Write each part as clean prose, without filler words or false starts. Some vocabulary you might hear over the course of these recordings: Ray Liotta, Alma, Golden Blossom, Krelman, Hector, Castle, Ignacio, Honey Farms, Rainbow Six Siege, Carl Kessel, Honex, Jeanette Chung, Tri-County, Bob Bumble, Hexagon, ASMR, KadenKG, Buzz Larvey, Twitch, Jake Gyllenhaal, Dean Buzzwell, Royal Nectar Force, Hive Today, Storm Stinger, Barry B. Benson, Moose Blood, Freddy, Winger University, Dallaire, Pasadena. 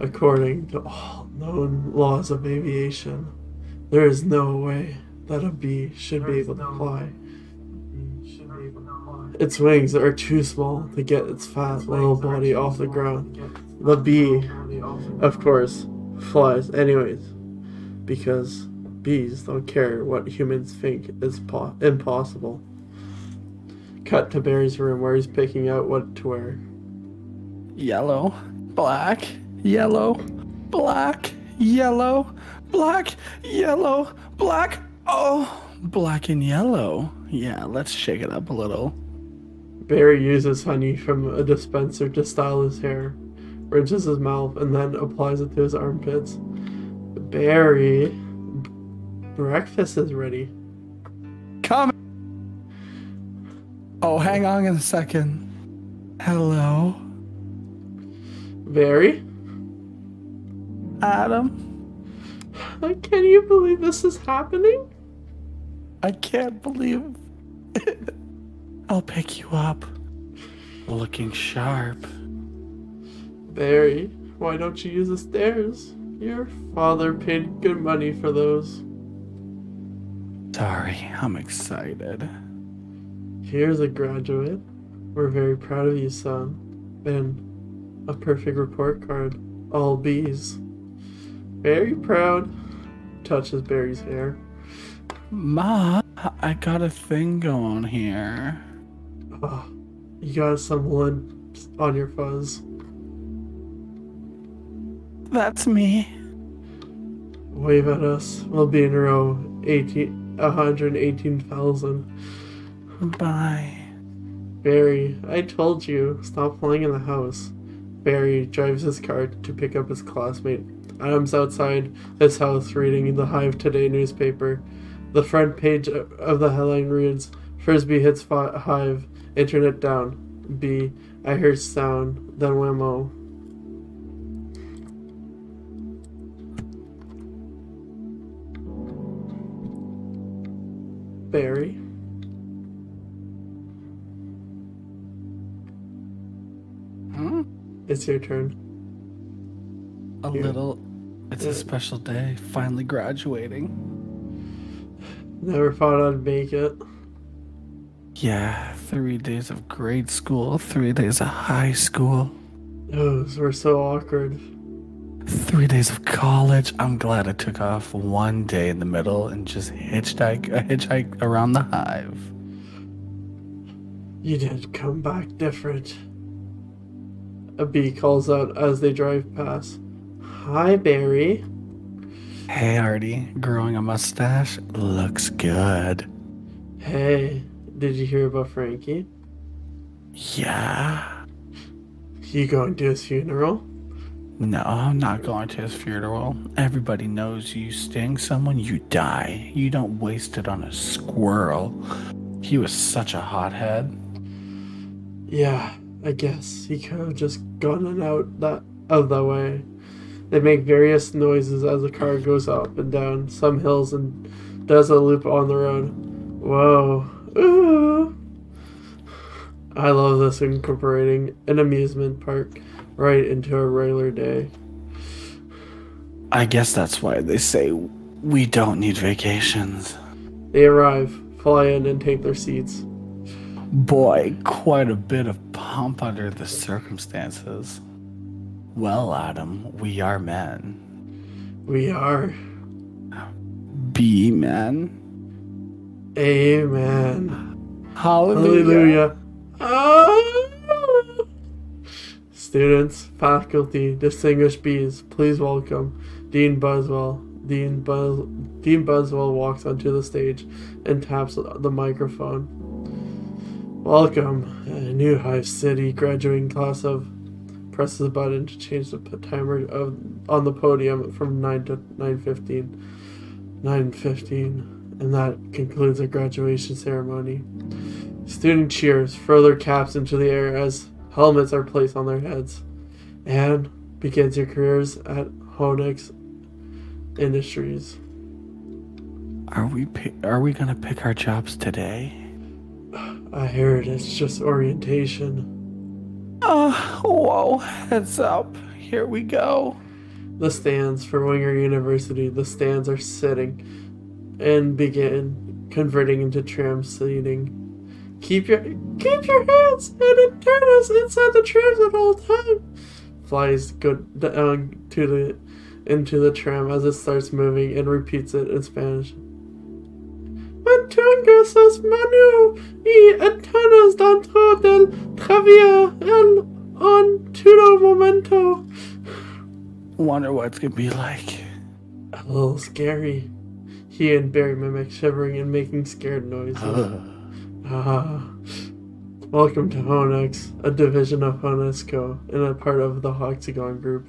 According to all known laws of aviation, there is no way that a bee should be able to fly. Its wings are too small to get its fat little body off the ground. The bee, of course, flies anyways, because bees don't care what humans think is impossible. Cut to Barry's room where he's picking out what to wear. Yellow, black, yellow, black, yellow, black, yellow, black, oh, black and yellow. Yeah, let's shake it up a little. Barry uses honey from a dispenser to style his hair, rinses his mouth, and then applies it to his armpits. Barry, breakfast is ready. Come. Oh, hang on a second. Hello? Barry? Adam? Can you believe this is happening? I can't believe it. I'll pick you up. Looking sharp. Barry, why don't you use the stairs? Your father paid good money for those. Sorry, I'm excited. Here's a graduate. We're very proud of you, son. And a perfect report card. All B's. Very proud. Touches Barry's hair. Ma, I got a thing going here. Oh, you got some lint on your fuzz. That's me. Wave at us. We'll be in row 118,000. Bye. Barry, I told you. Stop playing in the house. Barry drives his car to pick up his classmate. Adam's outside his house reading the Hive Today newspaper. The front page of the headline reads, Frisbee hits Hive, internet down. B, I heard sound, then whammo. Barry? Hmm? It's your turn. A Here. Little, it's a special day, finally graduating. Never thought I'd make it. Yeah, 3 days of grade school, 3 days of high school. Those were so awkward. 3 days of college. I'm glad I took off one day in the middle and just hitchhiked around the Hive. You did come back different. A bee calls out as they drive past. Hi, Barry. Hey, Artie, growing a mustache looks good. Hey, did you hear about Frankie? Yeah. You going to his funeral? No, I'm not going to his funeral. Everybody knows you sting someone, you die. You don't waste it on a squirrel. He was such a hothead. Yeah, I guess he could have just gotten out that other way. They make various noises as the car goes up and down some hills and does a loop on the road. Whoa. Ooh. I love this incorporating an amusement park right into a regular day. I guess that's why they say we don't need vacations. They arrive, fly in, and take their seats. Boy, quite a bit of pomp under the circumstances. Well, Adam, we are men. We are. Be men. Amen. Hallelujah. Hallelujah. Ah! Students, faculty, distinguished bees, please welcome Dean Buzzwell. Dean Buzzwell walks onto the stage and taps the microphone. Welcome, a new Hive City graduating class of... Presses the button to change the timer on the podium from 9 to 9:15. 9:15, and that concludes the graduation ceremony. Student cheers, further caps into the air as helmets are placed on their heads, and begins your careers at Honex Industries. Are we gonna pick our jobs today? I heard it's just orientation. Whoa, heads up. Here we go. the stands for Winger University. The stands are sitting and begin converting into tram seating. Keep your hands and antennas inside the trams at all time. Flies go down into the tram as it starts moving and repeats it in Spanish. Mantenga sus manu y antenas dentro del tranvía en un todo momento. Wonder what it's gonna be like. A little scary. He and Barry mimic, shivering and making scared noises. Welcome to Honex, a division of Honesco and a part of the Hexagon group.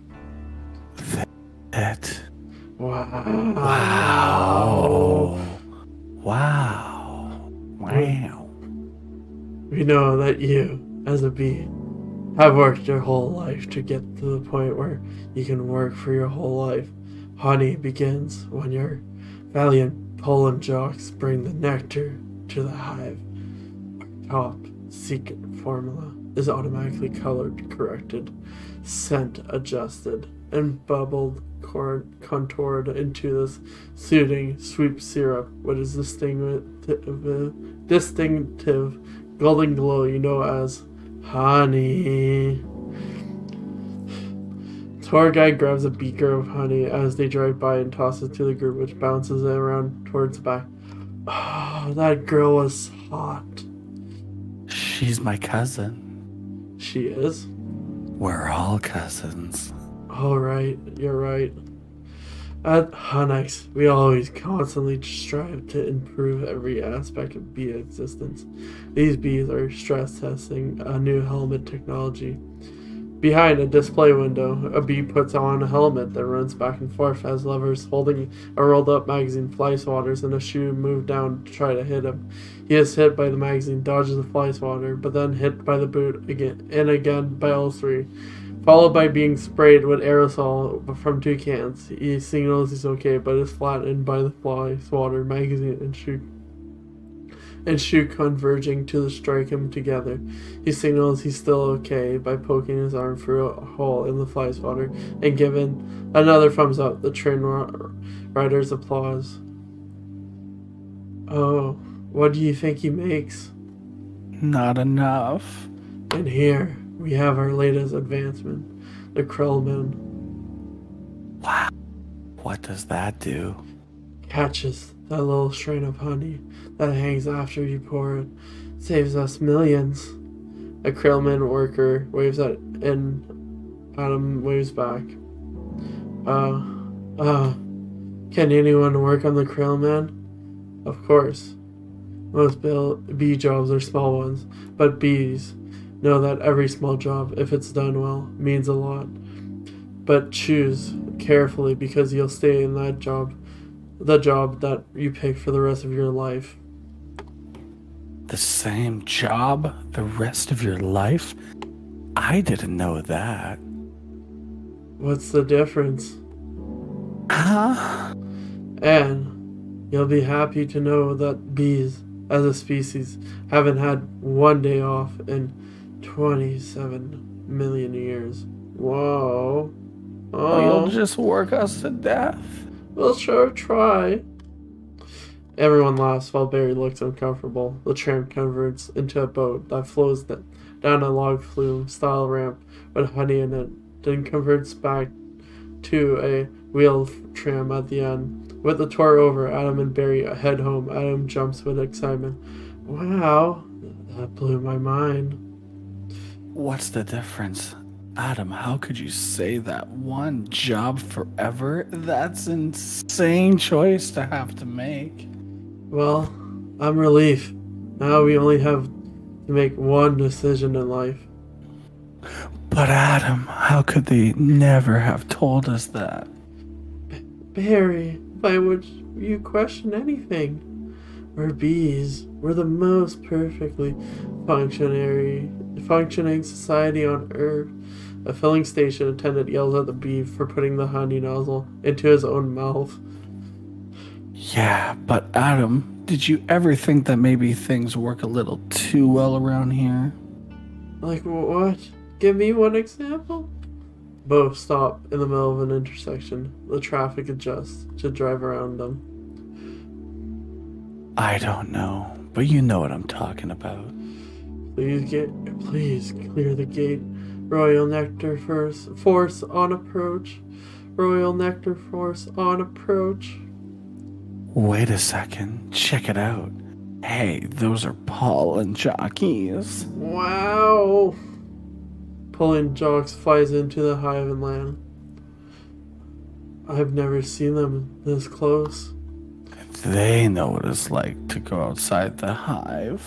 Wow. We know that you, as a bee, have worked your whole life to get to the point where you can work for your whole life. Honey begins when your valiant pollen jocks bring the nectar to the hive. Top secret formula is automatically colored, corrected, scent adjusted, and bubbled contoured into this soothing sweet syrup, which is distinctive golden glow you know as honey. Tour guide grabs a beaker of honey as they drive by and tosses it to the group, which bounces it around towards the back. Oh, that girl was hot. She's my cousin. She is? We're all cousins. All right, you're right. At Honex, we always constantly strive to improve every aspect of bee existence. These bees are stress testing a new helmet technology. Behind a display window, a bee puts on a helmet that runs back and forth as levers holding a rolled-up magazine, fly swatters, and a shoe move down to try to hit him. He is hit by the magazine, dodges the fly swatter, but then hit by the boot again and again by all three. Followed by being sprayed with aerosol from two cans. He signals he's okay, but is flattened by the fly swatter, magazine, and shoe converging to strike him together. He signals he's still okay by poking his arm through a hole in the fly swatter and giving another thumbs up. The train rider's applause. Oh, what do you think he makes? Not enough. And here we have our latest advancement, the Krelman. Wow. What does that do? Catches that little strain of honey that hangs after you pour it. Saves us millions. A Krelman worker waves at and Adam waves back. Can anyone work on the Krelman? Of course. Most bee jobs are small ones, but bees know that every small job, if it's done well, means a lot. But choose carefully, because you'll stay in that job, the job that you pick, for the rest of your life. The same job the rest of your life? I didn't know that. What's the difference? Huh? And you'll be happy to know that bees, as a species, haven't had one day off in 27 million years. Whoa. Oh, you'll just work us to death? We'll sure try. Everyone laughs while Barry looks uncomfortable. The tram converts into a boat that flows down a log flume-style ramp with honey in it, then converts back to a wheeled tram at the end. With the tour over, Adam and Barry head home. Adam jumps with excitement. Wow, that blew my mind. What's the difference? Adam, how could you say that? One job forever? That's an insane choice to have to make. Well, I'm relieved. Now we only have to make one decision in life. But Adam, how could they never have told us that? Barry, why would you question anything? We're bees. We're the most perfectly functioning society on Earth. A filling station attendant yells at the bee for putting the honey nozzle into his own mouth. Yeah, but Adam, did you ever think that maybe things work a little too well around here? Like what? Give me one example. Both stop in the middle of an intersection. The traffic adjusts to drive around them. I don't know, but you know what I'm talking about. Please clear the gate. Royal Nectar Force on approach. Royal Nectar Force on approach. Wait a second. Check it out. Hey, those are pollen jockeys. Wow. Pollen jocks flies into the hive and land. I've never seen them this close. They know what it's like to go outside the hive.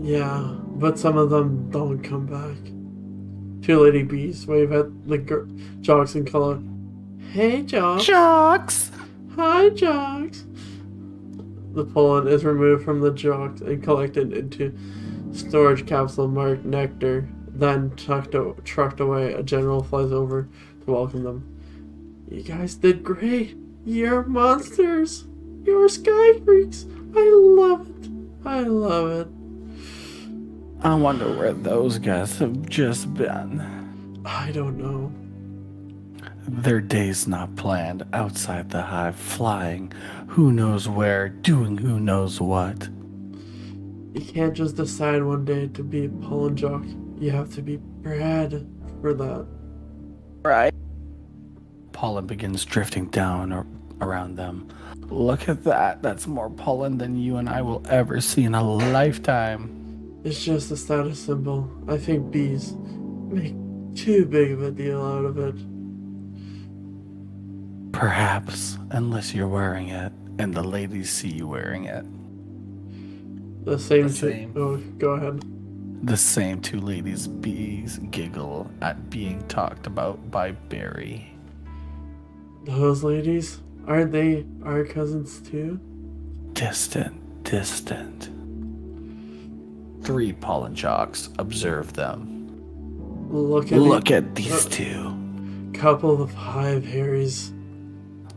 Yeah, but some of them don't come back. Two lady bees wave at the jocks in color. Hey, jocks. Jocks. Hi, jocks. The pollen is removed from the jocks and collected into storage capsule marked nectar, then trucked away. A general flies over to welcome them. You guys did great. You're monsters. You're sky freaks. I love it. I love it. I wonder where those guys have just been. I don't know. Their day's not planned, outside the hive, flying, who knows where, doing who knows what. You can't just decide one day to be a pollen jock. You have to be bred for that. Right. Pollen begins drifting down around them. Look at that, that's more pollen than you and I will ever see in a lifetime. It's just a status symbol. I think bees make too big of a deal out of it. Perhaps, unless you're wearing it, and the ladies see you wearing it. The same. Oh, go ahead. The same two ladies bees giggle at being talked about by Barry. Those ladies? Aren't they our cousins too? Distant. Three pollen jocks observe them. Look at these two. Couple of hive Harrys.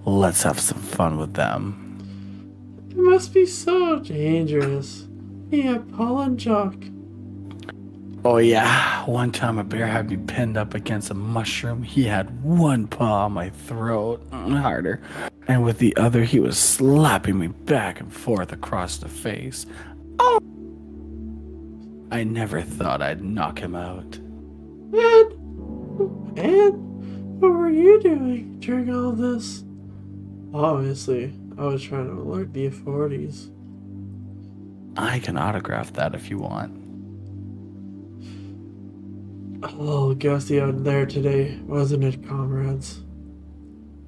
Let's have some fun with them. It must be so dangerous. Yeah, pollen jock. Oh yeah, one time a bear had me pinned up against a mushroom. He had one paw on my throat, harder, and with the other he was slapping me back and forth across the face. Oh! I never thought I'd knock him out. And what were you doing during all this? Obviously, I was trying to alert the authorities. I can autograph that if you want. A little gusty out there today, wasn't it, comrades?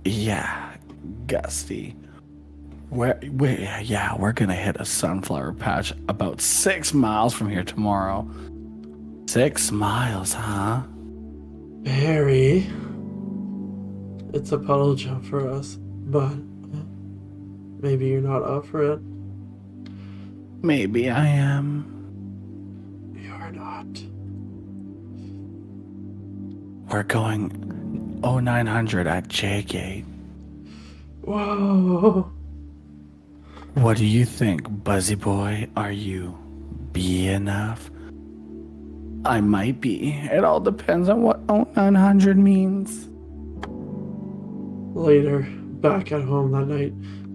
Yeah, gusty. We're gonna hit a sunflower patch about 6 miles from here tomorrow. 6 miles, huh? Barry, it's a puddle jump for us. But maybe you're not up for it. Maybe I am. You're not. We're going 0900 at J-Gate. Whoa. What do you think, Buzzy Boy? Are you bee enough? I might be. It all depends on what 0900 means. Later. Back at home that night,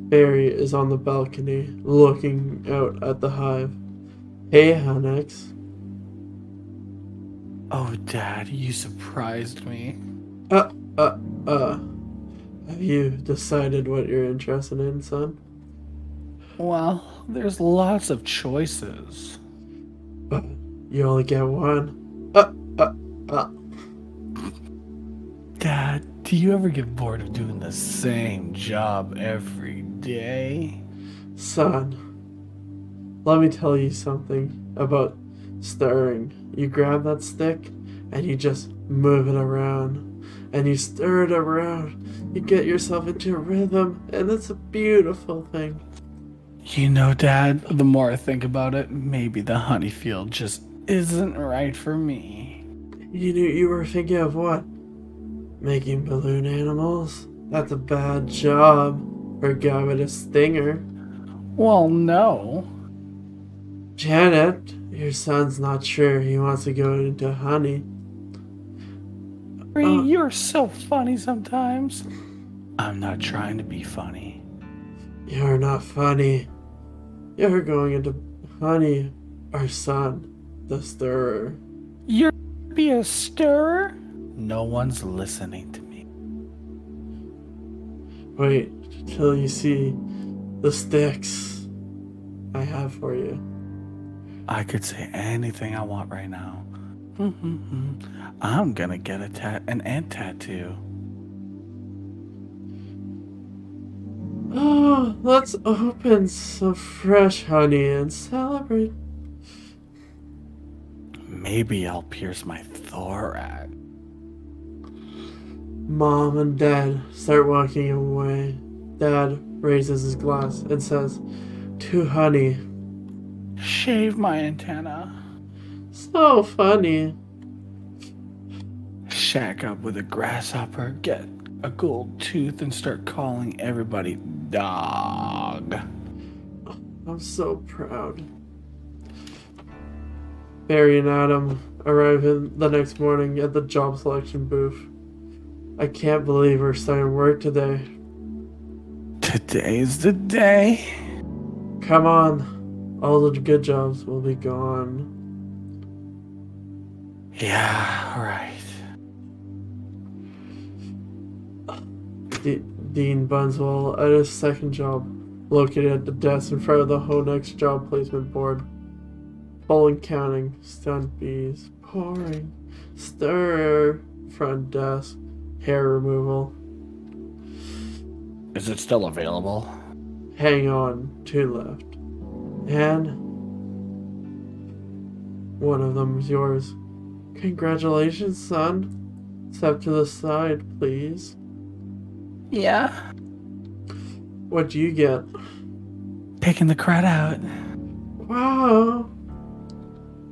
Barry is on the balcony looking out at the hive. Hey, Honex. Oh, Dad, you surprised me. Have you decided what you're interested in, son? Well, there's lots of choices. But you only get one. Dad. Do you ever get bored of doing the same job every day? Son, let me tell you something about stirring. You grab that stick and you just move it around and you stir it around. You get yourself into a rhythm and it's a beautiful thing. You know, Dad, the more I think about it, maybe the honey field just isn't right for me. You knew you were thinking of what? Making balloon animals? That's a bad job for a guy with a stinger. Well, no. Janet, your son's not sure he wants to go into honey. Ray, you're so funny sometimes. I'm not trying to be funny. You're not funny. You're going into Honey, our son, the stirrer. You're gonna be a stirrer? No one's listening to me. Wait till you see the sticks I have for you. I could say anything I want right now. I'm gonna get an ant tattoo. Oh, let's open some fresh honey and celebrate. Maybe I'll pierce my thorax. Mom and Dad start walking away. Dad raises his glass and says, "To Honey, shave my antenna." So funny. Shack up with a grasshopper, get a gold tooth, and start calling everybody dog. I'm so proud. Barry and Adam arrive in the next morning at the job selection booth. I can't believe we're starting work today. Today's the day. Come on. All the good jobs will be gone. Yeah, alright. Dean Buzzwell at his second job, located at the desk in front of the Honex job placement board. Bowling counting, stunt bees, pouring, stir, front desk, hair removal. Is it still available? Hang on, two left. And one of them is yours. Congratulations, son. Step to the side, please. Yeah. What'd you get? Picking the crud out. Wow.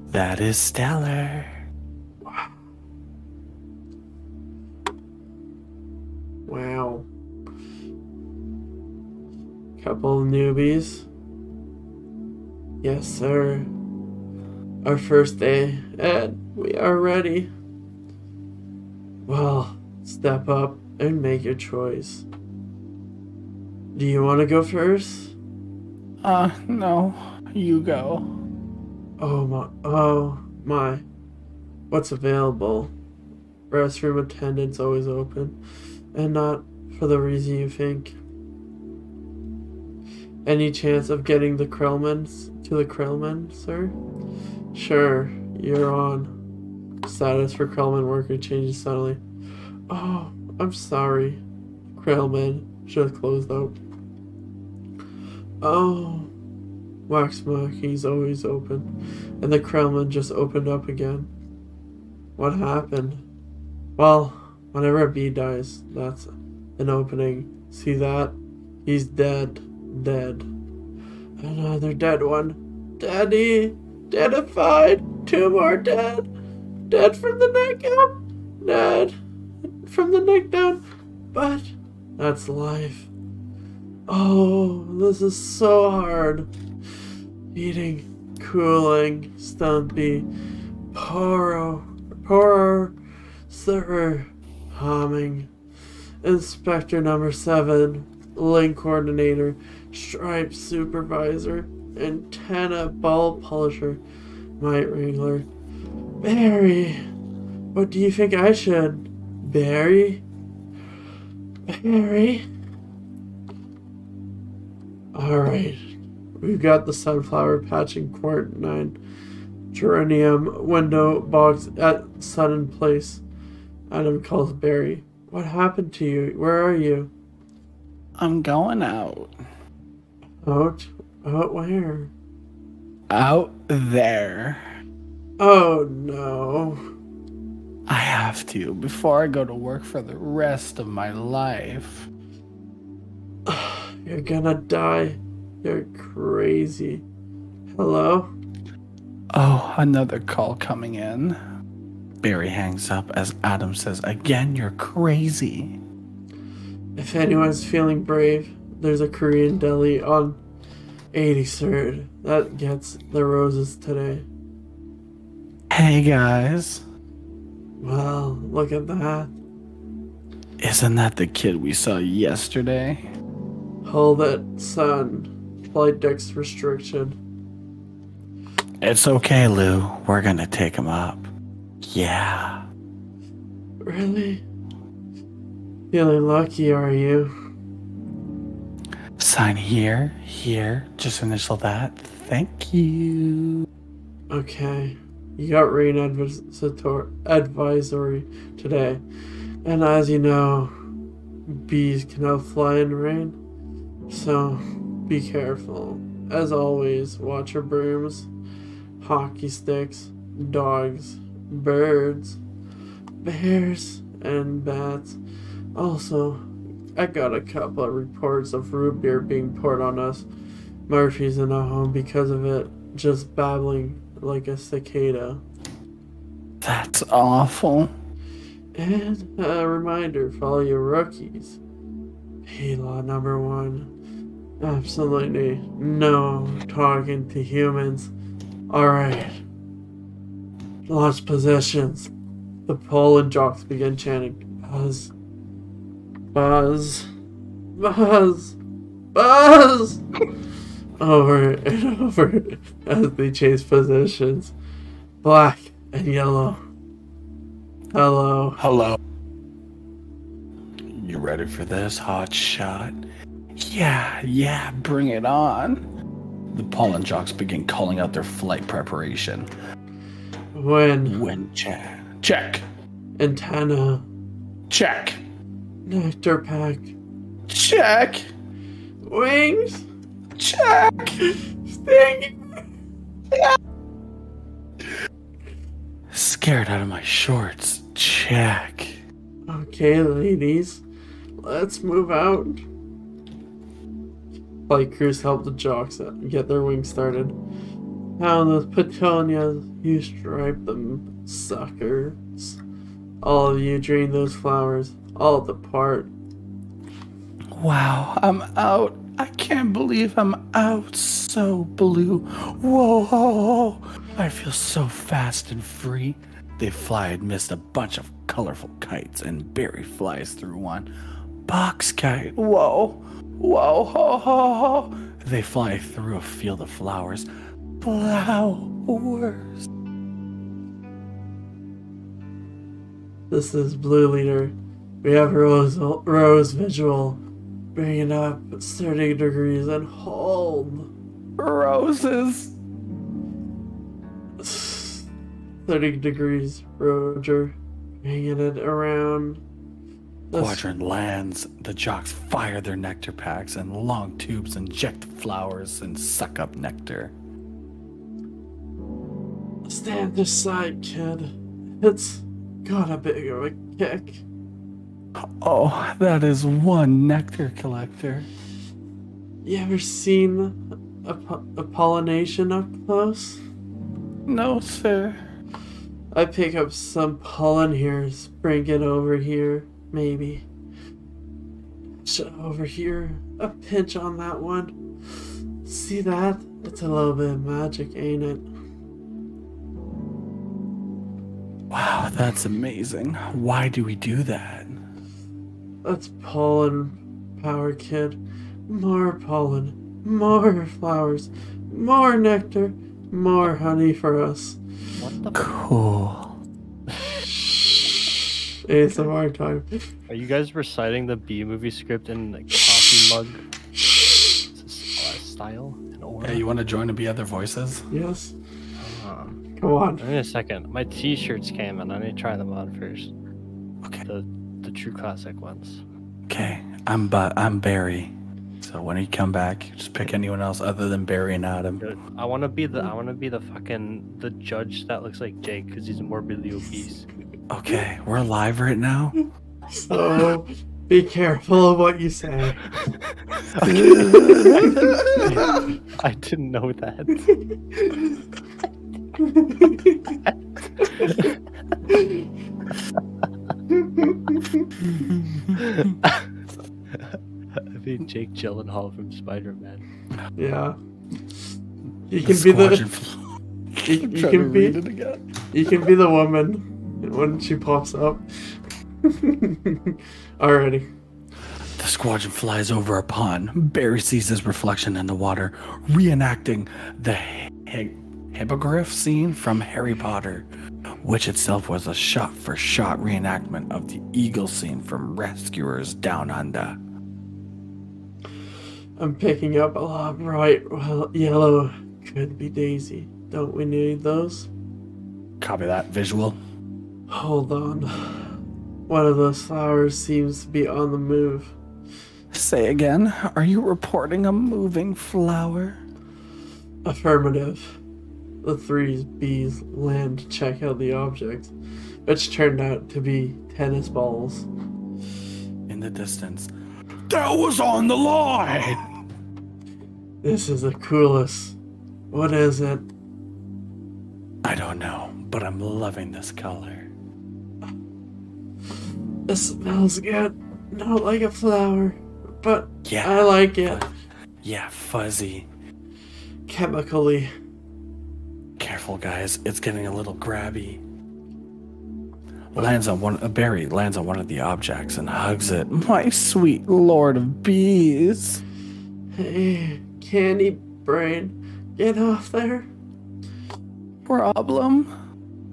That is stellar. Wow. Wow. Couple newbies. Yes, sir. Our first day, and we are ready. Well, step up and make your choice. Do you want to go first? No. You go. Oh my. What's available? Restroom attendants always open, and not for the reason you think. Any chance of getting the Krelmans to the Krelman, sir? Sure, you're on. Status for Krelman worker changes suddenly. Oh, I'm sorry. Krelman just closed out. Oh, Waxmuck, he's always open. And the Krelman just opened up again. What happened? Well, whenever a bee dies, that's an opening. See that? He's dead. Another dead one. Daddy! Deadified, two more dead. Dead from the neck up, dead from the neck down. But that's life. Oh, this is so hard. Eating, cooling, stumpy, poro, sir, humming. Inspector number 7, link coordinator, stripe supervisor, antenna ball polisher, mite wrangler. Barry, what do you think I should? Barry? Alright, we've got the sunflower patch in quart 9, geranium window box at sudden place. Adam calls Barry. What happened to you? Where are you? I'm going out. Out? Out where? Out there. Oh no. I have to before I go to work for the rest of my life. You're gonna die. You're crazy. Hello? Oh, another call coming in. Barry hangs up as Adam says, "Again, you're crazy." If anyone's feeling brave, there's a Korean deli on 83rd. That gets the roses today. Hey guys. Well, look at that. Isn't that the kid we saw yesterday? Oh, that son. Flight deck's restriction. It's okay, Lou. We're gonna take him up. Yeah. Really? Feeling lucky, are you? Sign here, here. Just initial that. Thank you. Okay. You got rain advisory today. And as you know, bees cannot fly in rain. So be careful. As always, watch your brooms, hockey sticks, dogs, birds, bears, and bats. Also, I got a couple of reports of root beer being poured on us. Murphy's in a home because of it, just babbling like a cicada. That's awful. And a reminder, follow your rookies. P-Law number one. Absolutely no talking to humans. Alright. Launch positions. The pole and jocks begin chanting, Buzz. Buzz. Buzz. Buzz. Over and over as they chase positions. Black and yellow. Hello. Hello. You ready for this, hot shot? Yeah, yeah, bring it on. The pollen jocks begin calling out their flight preparation. Wind check. Check. Antenna. Check. Nectar pack. Check. Wings. Check. Stinger. Check. Scared out of my shorts. Check. Okay, ladies, let's move out. Flight crews help the jocks get their wings started. Now those petunias, you stripe them, suckers. All of you drain those flowers, all depart. Wow, I'm out. I can't believe I'm out. So blue. Whoa. I feel so fast and free. They fly amidst a bunch of colorful kites, and Barry flies through one. Box kite. Whoa. Whoa. Ho, ho, ho. They fly through a field of flowers. Flowers. This is Blue Leader. We have Rose visual. Bring it up, it's 30 degrees and hold. Roses. 30 degrees, Roger. Bringing it around. Quadrant lands. The jocks fire their nectar packs and long tubes inject flowers and suck up nectar. Stand this side, kid. It's got a bit of a kick. Oh, that is one nectar collector. You ever seen a pollination up close? No, sir. I pick up some pollen here, spring it over here, maybe. Over here, a pinch on that one. See that? It's a little bit of magic, ain't it? Wow, that's amazing. Why do we do that? That's pollen power, kid. More pollen, more flowers, more nectar, more honey for us. What the cool. It's a hard time. Are you guys reciting the B movie script in like coffee mug style? And aura? Hey, you want to join and be other voices? Yes. Come on. Wait a second. My t-shirts came and I need to try them on first. Okay. The true classic ones. Okay, I'm Barry. So when you come back, just pick anyone else other than Barry and Adam. I want to be the fucking the judge that looks like Jake because he's morbidly obese. Okay, we're live right now. So be careful of what you say. I didn't know that. I think Jake Gyllenhaal from Spider-Man. Yeah, you can be the woman when she pops up. Alrighty. The squadron flies over a pond. Barry sees his reflection in the water, reenacting the hippogriff scene from Harry Potter, which itself was a shot-for-shot reenactment of the eagle scene from Rescuers Down Under. I'm picking up a lot of bright yellow. Could be Daisy. Don't we need those? Copy that visual. Hold on. One of those flowers seems to be on the move. Say again, are you reporting a moving flower? Affirmative. The three bees land to check out the object, which turned out to be tennis balls. In the distance, that was on the line! This is the coolest. What is it? I don't know, but I'm loving this color. It smells good. Not like a flower, but yeah, I like it. Yeah, fuzzy. Chemically. Careful, guys. It's getting a little grabby. Barry lands on one of the objects and hugs it. My sweet lord of bees. Hey, candy brain, get off there. Problem?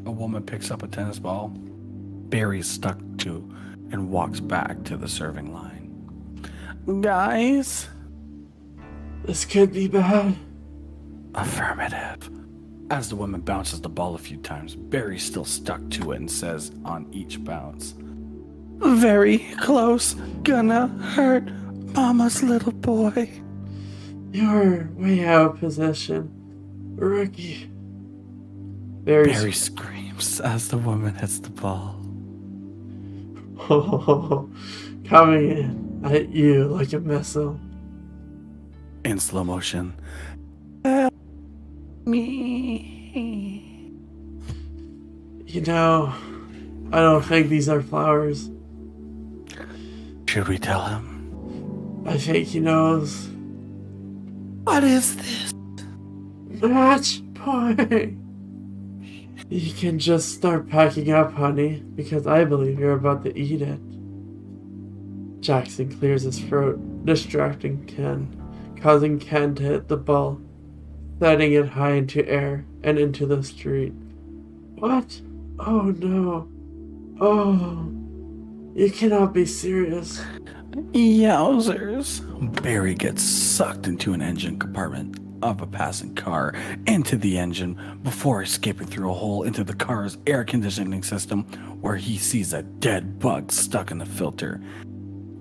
A woman picks up a tennis ball. Barry's stuck to and walks back to the serving line. Guys? This could be bad. Affirmative. As the woman bounces the ball a few times, Barry's still stuck to it and says on each bounce, very close, gonna hurt mama's little boy. You're way out of position, rookie. Barry screams as the woman hits the ball. Oh, coming in at you like a missile. In slow motion. Help me. You know, I don't think these are flowers. Should we tell him? I think he knows. What is this? Match point. You can just start packing up, honey, because I believe you're about to eat it. Jackson clears his throat, distracting Ken, causing Ken to hit the ball, setting it high into air and into the street. What? Oh no. Oh. You cannot be serious. Yowzers. Barry gets sucked into an engine compartment of a passing car into the engine before escaping through a hole into the car's air conditioning system, where he sees a dead bug stuck in the filter.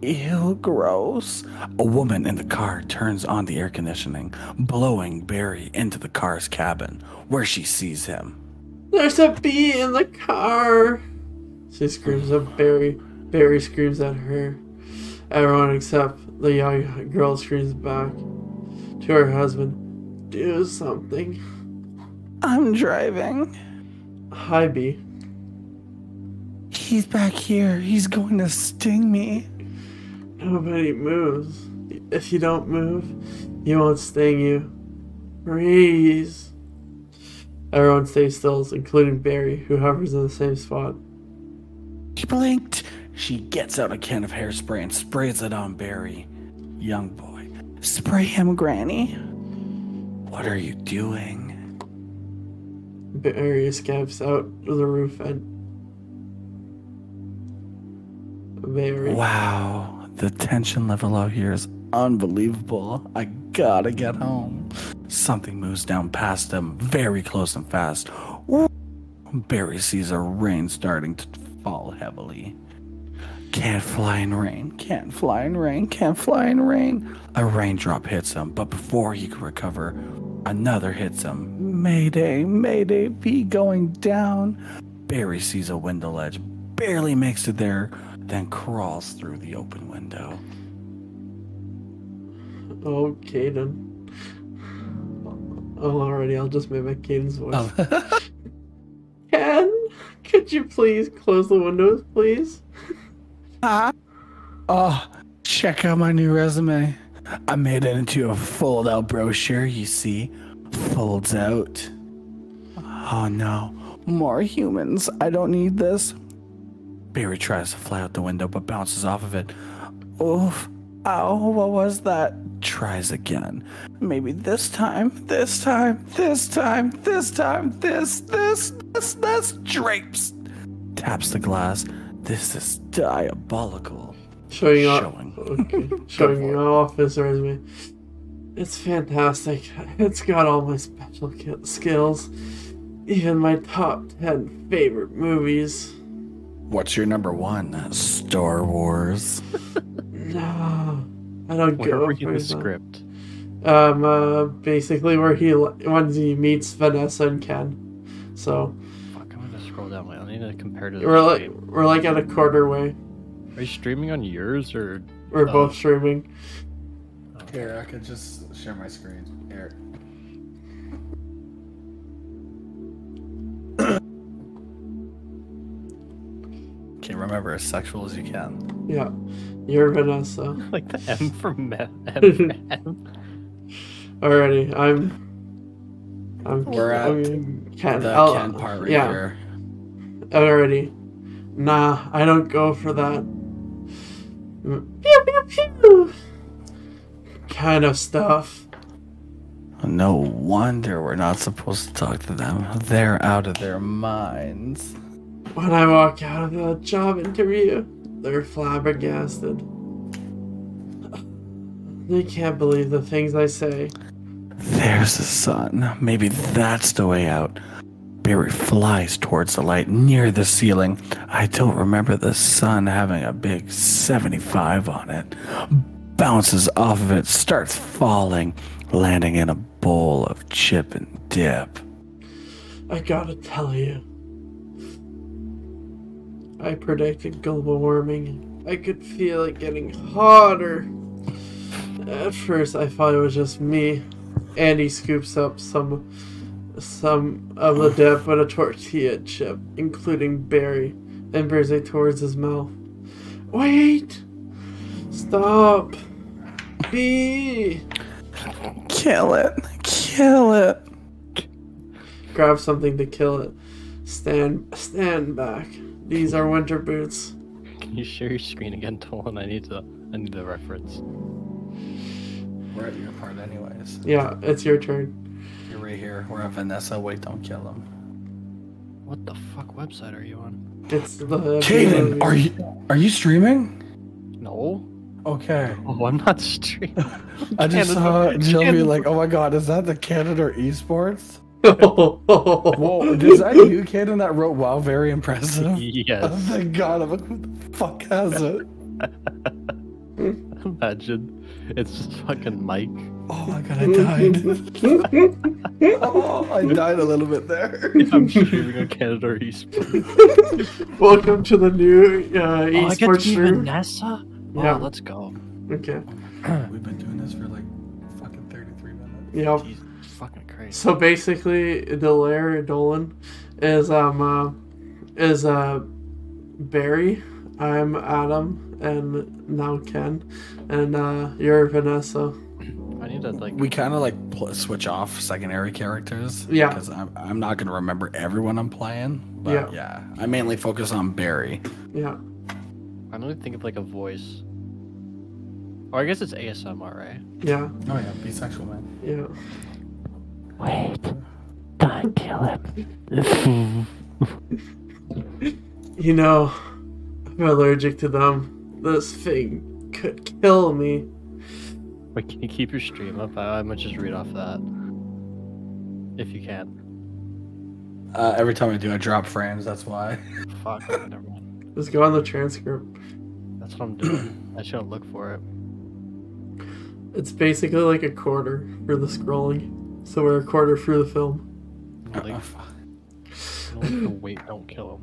Ew, gross. A woman in the car turns on the air conditioning, blowing Barry into the car's cabin, where she sees him. There's a bee in the car! She screams at Barry. Barry screams at her. Everyone except the young girl screams back to her husband. Do something. I'm driving. Hi, B. He's back here. He's going to sting me. Nobody moves. If you don't move, he won't sting you. Freeze. Everyone stays still, including Barry, who hovers in the same spot. He blinked. She gets out a can of hairspray and sprays it on Barry. Young boy. Spray him, Granny. What are you doing? Barry escapes out of the roof and... Barry. Wow, the tension level out here is unbelievable. I gotta get home. Something moves down past them, very close and fast. Barry sees a rain starting to fall heavily. Can't fly in rain, can't fly in rain, can't fly in rain. A raindrop hits him, but before he can recover, another hits him. Mayday, mayday, bee going down. Barry sees a window ledge, barely makes it there, then crawls through the open window. Oh, Kaden. Oh, already, I'll just mimic Kaden's voice. Oh. Ken, could you please close the windows, please? Oh, check out my new resume. I made it into a fold-out brochure, you see. Folds out. Oh no, more humans. I don't need this. Barry tries to fly out the window but bounces off of it. Oof. Ow, what was that? Tries again. Maybe this time, drapes. Taps the glass. This is diabolical. Showing you off his resume. It's fantastic. It's got all my special skills. Even my top 10 favorite movies. What's your number one? Star Wars. No, I don't get it. Where were you in the script? Basically where he meets Vanessa and Ken. So. Fuck, I'm gonna scroll down. I need to compare to. We're like at a quarter way. Are you streaming on yours or? We're both streaming. Okay. Here, I could just share my screen. Here. Can remember as sexual as you can. Yeah, you're Vanessa. Like the M from M. Alrighty, I'm. We're at Ken. The Ken part right here. Alrighty. Nah, I don't go for that. Pew pew pew. Kind of stuff. No wonder we're not supposed to talk to them. They're out of their minds. When I walk out of the job interview, they're flabbergasted. They can't believe the things I say. There's the sun. Maybe that's the way out. Barry flies towards the light near the ceiling. I don't remember the sun having a big 75 on it. Bounces off of it, starts falling, landing in a bowl of chip and dip. I gotta tell you. I predicted global warming. I could feel it getting hotter. At first, I thought it was just me. Andy scoops up some of the dip with a tortilla chip, including Barry, and brings it towards his mouth. Wait! Stop! Bee! Kill it! Kill it! Grab something to kill it. Stand back. These are winter boots. Can you share your screen again, Tolan? I need the reference. We're at your part anyways. Yeah, it's your turn. You're right here. We're at Vanessa. Wait, don't kill him. What the fuck website are you on? It's the Kaden, are you streaming? No. Okay. Oh, I'm not streaming. I just saw Jimmy like, oh my god, is that the Canada Esports? Whoa, is that you, Kaden, that wrote WoW? Very impressive. Yes. Oh, thank god. I'm like, who the fuck has it? Imagine. It's just fucking Mike. Oh my god, I died. Oh, I died a little bit there. Yeah, I'm streaming on Canada Esports. Welcome to the new Esports. Oh, I get to be Vanessa? Yeah. Oh, let's go. Okay. We've been doing this for like fucking 33 minutes. Yeah. Jeez. So basically, Dallaire Dolan is Barry, I'm Adam, and now Ken, and you're Vanessa. I need to like. We kind of like switch off secondary characters. Yeah. Because I'm not gonna remember everyone I'm playing. But yeah. I mainly focus on Barry. Yeah. I'm gonna think of like a voice. Or I guess it's ASMR, right? Yeah. Oh yeah, be sexual, man. Yeah. Wait, don't kill him. You know, I'm allergic to them. This thing could kill me. Wait, can you keep your stream up? I might just read off that. If you can. Every time I do, I drop frames, that's why. Fuck, never mind. Just go on the transcript. That's what I'm doing. I shouldn't look for it. It's basically like a quarter for the scrolling. So we're a quarter through the film. No, wait, don't kill him.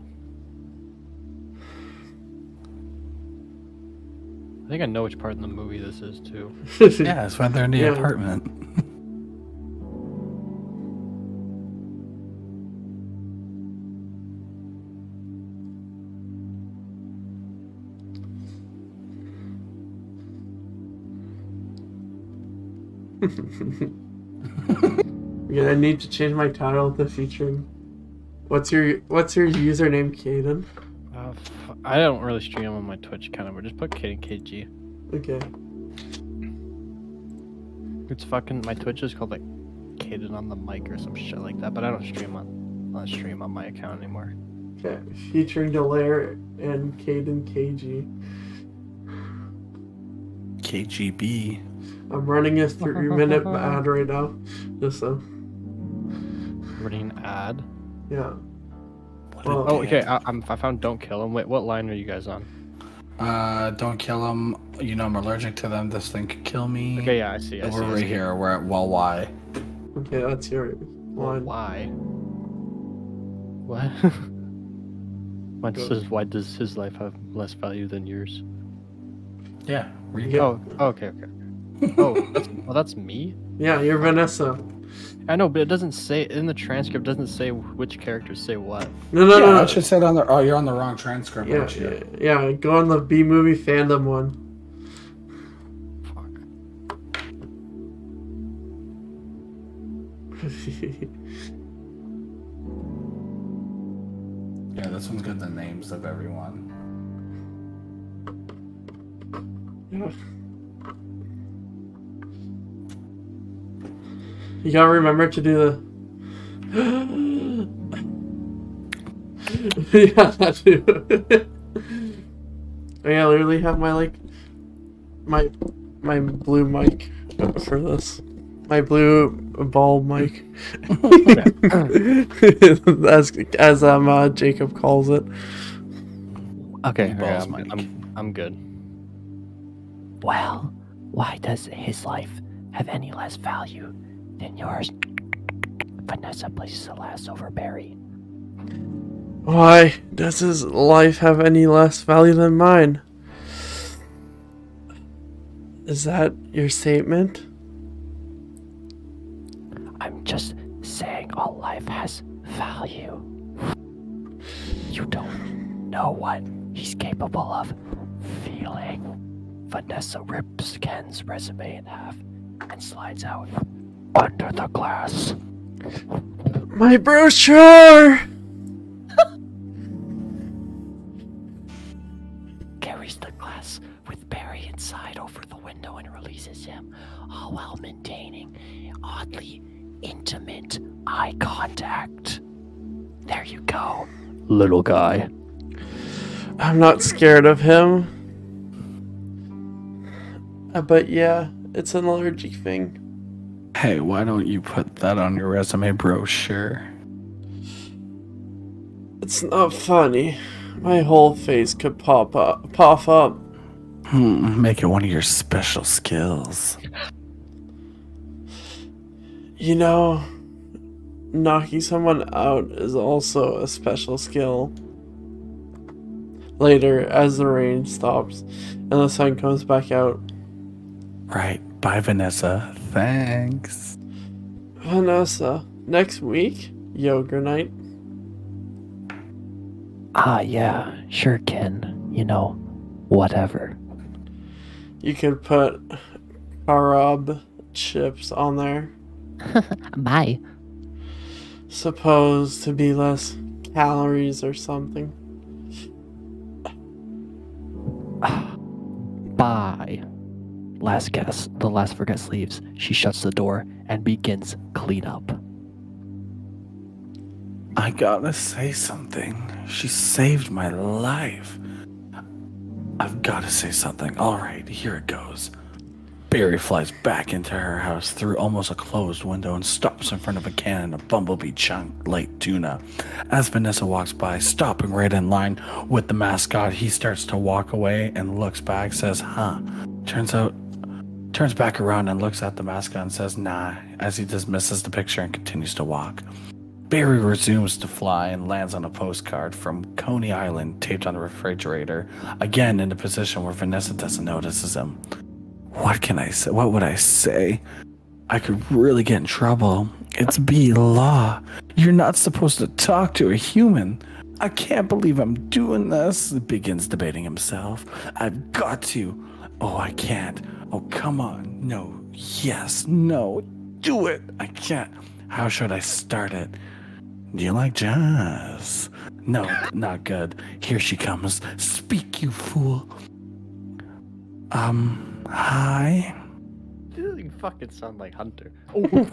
I think I know which part in the movie this is, too. Yeah, it's when they're in the apartment. Yeah, I need to change my title to featuring. What's your username, Kaden? I don't really stream on my Twitch account, but just put KadenKG. Okay. It's fucking, my Twitch is called like Kaden on the mic or some shit like that, but I don't stream on my account anymore. Okay, featuring Dallaire and KadenKG. KGB. I'm running a 3-minute ad right now, just so. Running an ad? Yeah. Well, oh, okay. I found Don't Kill Him. Wait, what line are you guys on? Don't kill him. You know I'm allergic to them. This thing could kill me. Okay, yeah, I see. We're right here. We're at well, why? Okay, that's your line. Why? What? Why does his life have less value than yours? Yeah. Oh, okay. Oh, that's me? Yeah, you're Vanessa. I know, but it doesn't say in the transcript. Doesn't say which characters say what. No. I should say on the. Oh, you're on the wrong transcript. Yeah. Go on the B movie fandom one. Fuck. Yeah, this one's got the names of everyone. Yeah. You gotta remember to do the. Yeah, that too. I gotta literally have my like, my blue mic for this, my blue ball mic, as Jacob calls it. Okay, yeah, I'm good. Well, why does his life have any less value than yours? Vanessa places the last over Barry. Why does his life have any less value than mine? Is that your statement? I'm just saying all life has value. You don't know what he's capable of feeling. Vanessa rips Ken's resume in half and slides out under the glass. My brochure carries the glass with Barry inside over the window and releases him, all while maintaining oddly intimate eye contact. There you go, little guy. I'm not scared of him. But yeah, it's an allergic thing. Hey, why don't you put that on your resume brochure? It's not funny. My whole face could pop up. Make it one of your special skills. You know, knocking someone out is also a special skill. Later, as the rain stops and the sun comes back out. Right. Bye, Vanessa. Thanks. Vanessa, next week, yoga night. Ah, yeah, sure, Ken. You know, whatever. You could put carob chips on there. Bye. Supposed to be less calories or something. Bye. Last guess. The last forgets leaves. She shuts the door and begins cleanup. I gotta say something. She saved my life. I've gotta say something. Alright, here it goes. Barry flies back into her house through almost a closed window and stops in front of a can and a bumblebee chunk late tuna. As Vanessa walks by, stopping right in line with the mascot, he starts to walk away and looks back, says, huh. Turns back around and looks at the mascot and says, nah, as he dismisses the picture and continues to walk. Barry resumes to fly and lands on a postcard from Coney Island taped on the refrigerator, again in the position where Vanessa doesn't notice him. What can I say? What would I say? I could really get in trouble. It's B law. You're not supposed to talk to a human. I can't believe I'm doing this, begins debating himself. I've got to. Oh, I can't. Oh, come on. No. Yes. No. Do it. I can't. How should I start it? Do you like jazz? No, not good. Here she comes. Speak, you fool. Hi? You fucking sound like Hunter. Oh.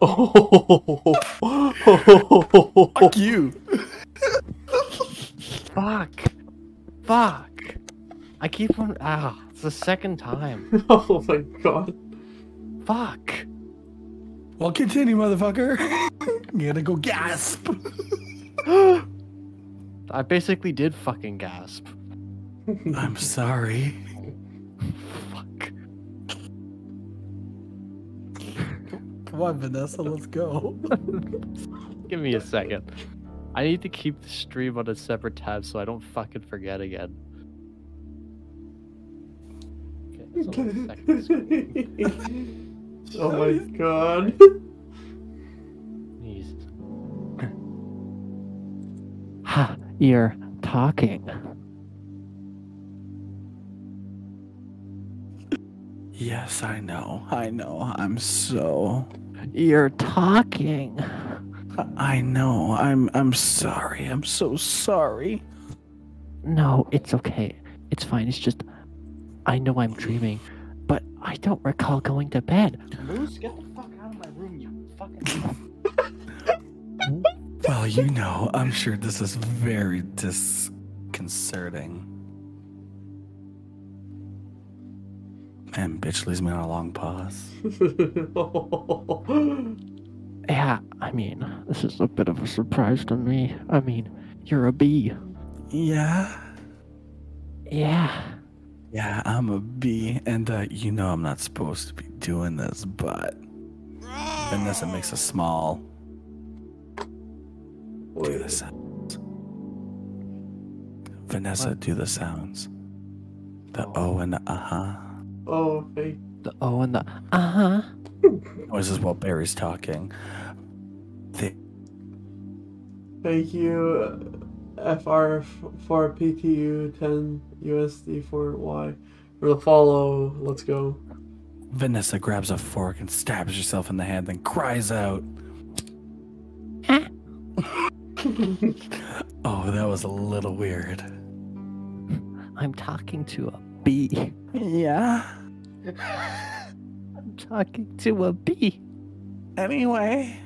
Oh. Fuck you. Fuck. Fuck. I keep on. Ah, it's the second time. Oh my god. Fuck. Well, continue, motherfucker. You gotta go gasp. I basically did fucking gasp. I'm sorry. Fuck. Come on, Vanessa, let's go. Give me a second. I need to keep the stream on a separate tab so I don't fucking forget again. Okay, oh my god. Ha, you're talking. Yes, I know. I know. I'm so... You're talking. I know. I'm sorry. I'm so sorry. No, it's okay. It's fine. It's just... I know I'm dreaming. But I don't recall going to bed. Moose, get the fuck out of my room, you fucking... Well, you know, I'm sure this is very disconcerting. And bitch leaves me on a long pause. Yeah, I mean, this is a bit of a surprise to me. I mean, you're a bee. Yeah? Yeah. Yeah, I'm a bee, and you know I'm not supposed to be doing this, but Vanessa makes a small. Wait. Do the sounds. Vanessa, what? Do the sounds. The oh. O and the uh-huh. Oh, hey. The O and the uh-huh. Noises while Barry's talking. The... Thank you. FR4PTU10USD4Y for the follow. Let's go. Vanessa grabs a fork and stabs herself in the hand, then cries out. Huh? Oh, that was a little weird. I'm talking to a bee. Yeah. I'm talking to a bee. Anyway.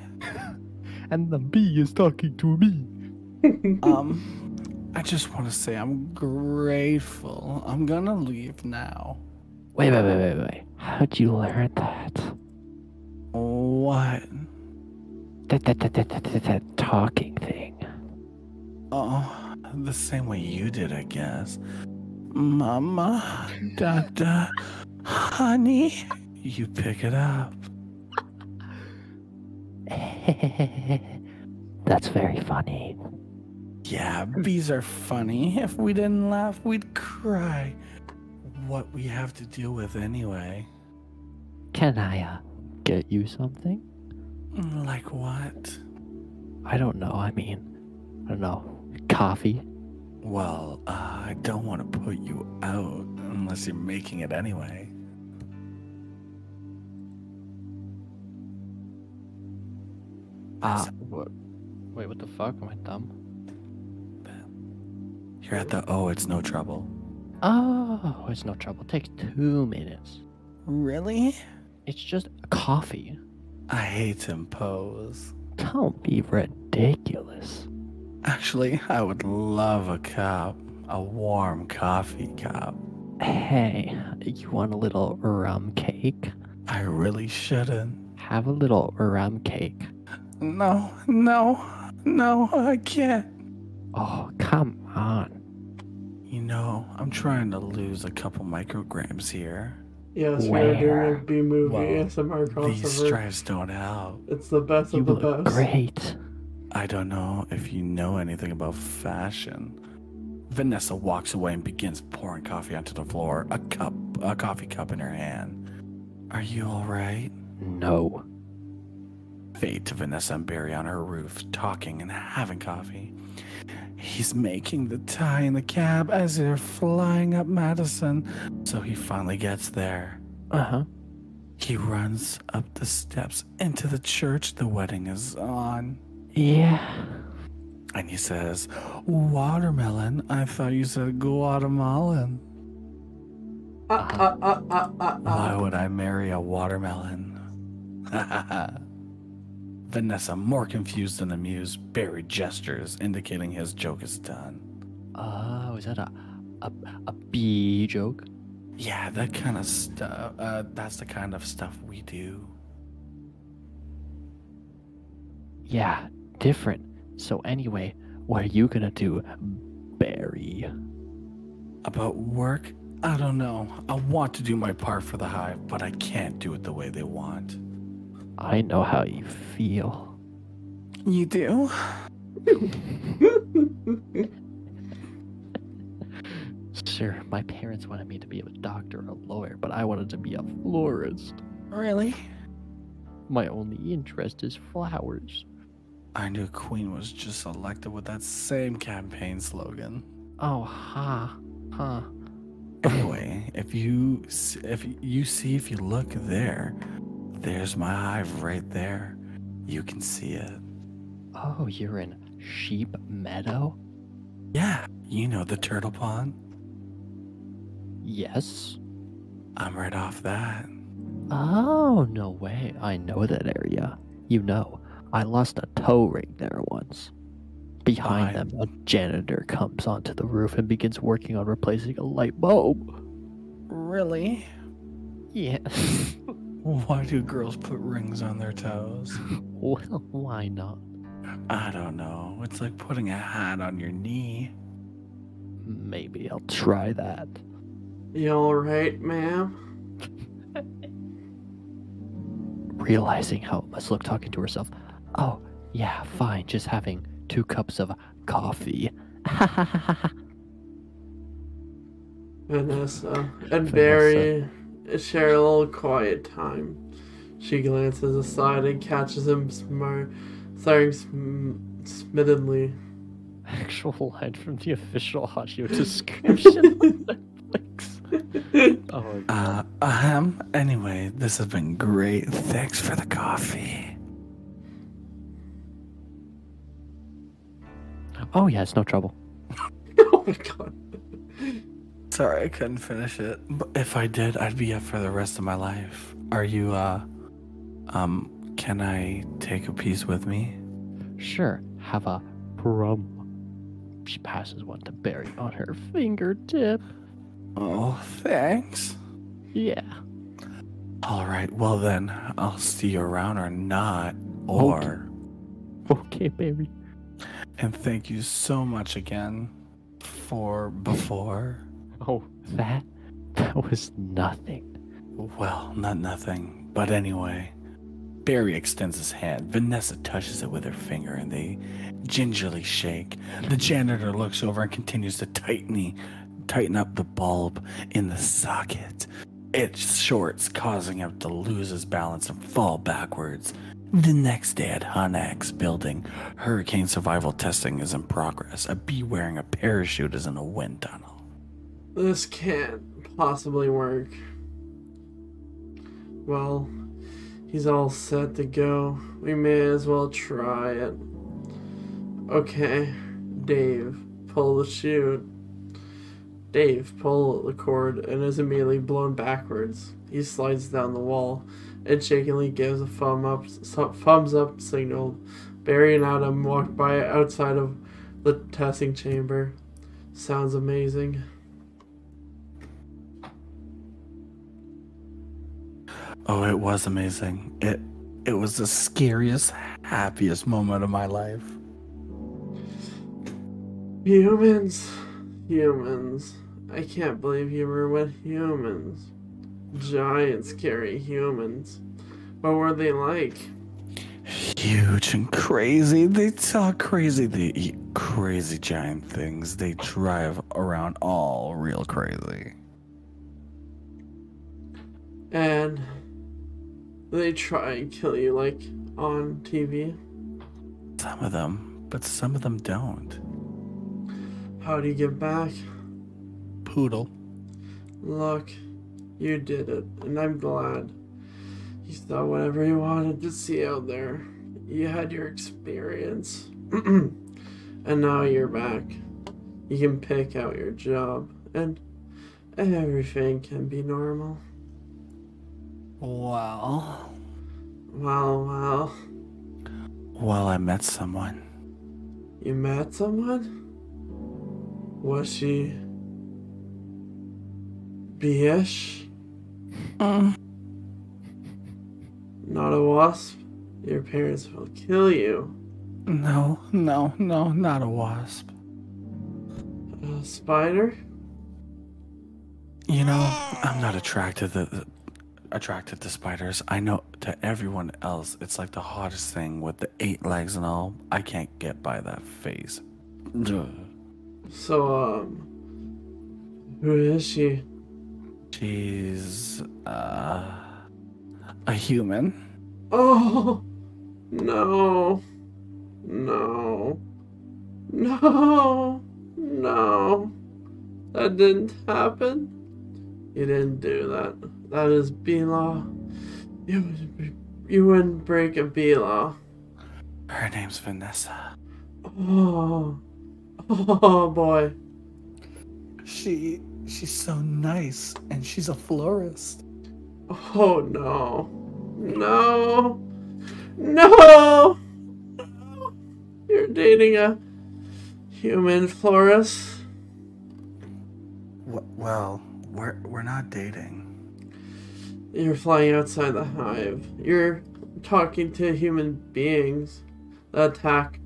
And the bee is talking to me. I just want to say I'm grateful. I'm gonna leave now. Wait. How'd you learn that? What? That talking thing. Oh, the same way you did, I guess. Mama, Dada, honey, you pick it up. That's very funny. Yeah, bees are funny. If we didn't laugh, we'd cry. What we have to deal with anyway. Can I, get you something? Like what? I don't know. I mean, I don't know. Coffee? Well, I don't want to put you out unless you're making it anyway. What? Wait, what the fuck? Am I dumb? You're at the oh, it's no trouble. Oh, it's no trouble. It takes 2 minutes. Really? It's just coffee. I hate to impose. Don't be ridiculous. Actually, I would love a cup. A warm coffee cup. Hey, you want a little rum cake? I really shouldn't. Have a little rum cake. No, I can't. Oh, come on. You know, I'm trying to lose a couple micrograms here. Yes, we're doing a B movie ASMR crossover. These stripes don't help. It's the best of the best. Great. I don't know if you know anything about fashion. Vanessa walks away and begins pouring coffee onto the floor, a coffee cup in her hand. Are you all right? No. Fade to Vanessa and Barry on her roof, talking and having coffee. He's making the tie in the cab as they're flying up Madison, so he finally gets there. Uh-huh. He runs up the steps into the church the wedding is on. Yeah. And he says, watermelon? I thought you said Guatemalan. Why would I marry a watermelon? Vanessa, more confused than amused, Barry gestures, indicating his joke is done. Was that a bee joke? Yeah, that kind of stuff. That's the kind of stuff we do. Yeah, different. So anyway, what are you gonna do, Barry? About work? I don't know. I want to do my part for the Hive, but I can't do it the way they want. I know how you feel. You do? Sure, my parents wanted me to be a doctor or a lawyer, but I wanted to be a florist. Really? My only interest is flowers. I knew Queen was just elected with that same campaign slogan. Oh, ha, huh. Anyway, if you look there, there's my hive right there. You can see it. Oh, you're in Sheep Meadow? Yeah, you know the turtle pond? Yes. I'm right off that. Oh, no way. I know that area. You know, I lost a toe ring there once. Behind them, a janitor comes onto the roof and begins working on replacing a light bulb. Really? Yes. Yeah. Why do girls put rings on their toes? Well, why not? I don't know. It's like putting a hat on your knee. Maybe I'll try that. You alright, ma'am? Realizing how it must look talking to herself. Oh, yeah, fine. Just having 2 cups of coffee. Vanessa and Barry share a little quiet time. She glances aside and catches him staring smitten. Actual line from the official audio description. Oh. Anyway, this has been great. Thanks for the coffee. Oh yeah, it's no trouble. Oh my god. Sorry, I couldn't finish it. But if I did, I'd be up for the rest of my life. Are you, can I take a piece with me? Sure. Have a prum. She passes one to Barry on her fingertip. Oh, thanks. Yeah. All right, well then, I'll see you around or not, or... Okay, baby. And thank you so much again for before. Oh, that was nothing. Well, not nothing, but anyway. Barry extends his hand. Vanessa touches it with her finger, and they gingerly shake. The janitor looks over and continues to tighten up the bulb in the socket. It shorts, causing him to lose his balance and fall backwards. The next day at Honex building, hurricane survival testing is in progress. A bee wearing a parachute is in a wind tunnel. This can't possibly work. Well, he's all set to go. We may as well try it. Okay, Dave, pull the chute. Dave pulls the cord and is immediately blown backwards. He slides down the wall and shakily gives a thumbs up signal. Barry and Adam walk by outside of the testing chamber. Sounds amazing. Oh, it was amazing. It was the scariest, happiest moment of my life. Humans. I can't believe you were with humans. Giant, scary humans. What were they like? Huge and crazy. They talk crazy. They eat crazy giant things. They drive around all real crazy. And they try and kill you like on TV. Some of them, but some of them don't. How do you get back? Poodle. Look, you did it, and I'm glad. You saw whatever you wanted to see out there. You had your experience, and now you're back. You can pick out your job, and everything can be normal. Wow. Well. Well, I met someone. You met someone? Was she... B-ish? Not a wasp? Your parents will kill you. No, not a wasp. A spider? You know, I'm not attracted to spiders. I know, to everyone else, it's like the hottest thing with the 8 legs and all. I can't get by that phase. So, who is she? She's, a human. Oh, no. That didn't happen. You didn't do that. That is B-Law. You wouldn't break a B-Law. Her name's Vanessa. Oh boy. She's so nice, and she's a florist. Oh no. You're dating a human florist? Well, we're not dating. You're flying outside the hive. You're talking to human beings that attack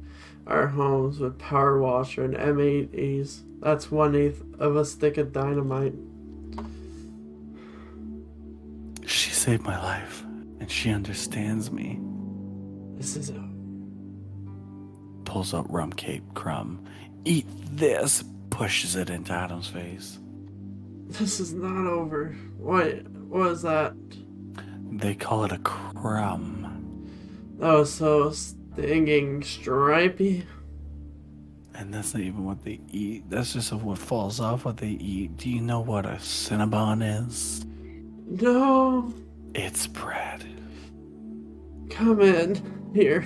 our homes with power washer and M80s. That's 1/8 of a stick of dynamite. She saved my life, and she understands me. This is a... Pulls out rum cake crumb. Eat this! Pushes it into Adam's face. This is not over. What was that? They call it a crumb. That was so stinging, stripey. And that's not even what they eat. That's just what falls off what they eat. Do you know what a Cinnabon is? No. It's bread. Come in here.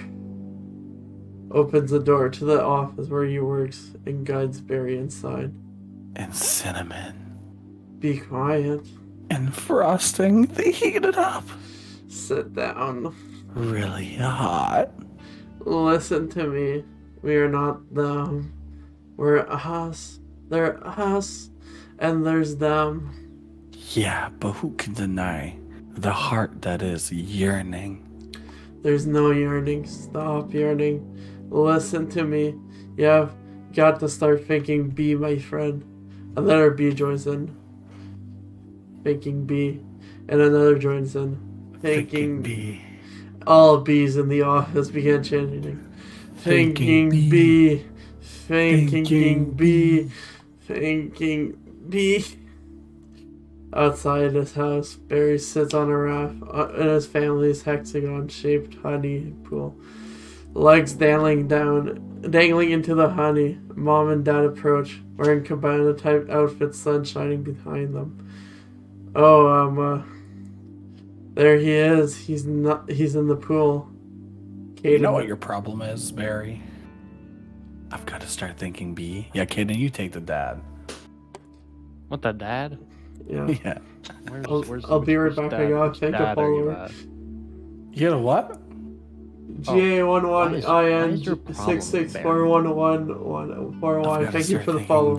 Opens the door to the office where he works and guides Barry inside. And cinnamon. Be quiet. And frosting. They heat it up. Sit down. Really hot. Listen to me. We are not them. We're us. They're us. And there's them. Yeah, but who can deny the heart that is yearning? There's no yearning. Stop yearning. Listen to me. You have got to start thinking B, my friend. And then our B joins in. Thinking B. And another joins in. Thinking B. All B's in the office began chanting. Thinking B. Thinking B. Thinking B. Outside his house, Barry sits on a raft in his family's hexagon-shaped honey pool. Legs dangling into the honey. Mom and Dad approach, wearing cabana-type outfits, sun shining behind them. Oh, there he is. He's in the pool. Kaden, you know what your problem is, Barry? I've got to start thinking B. Yeah, Kaden, you take the dad. What, the dad? Yeah. I'll be right back. I gotta take a follower. You got a what? GA11IN6641111. Thank you for the follow.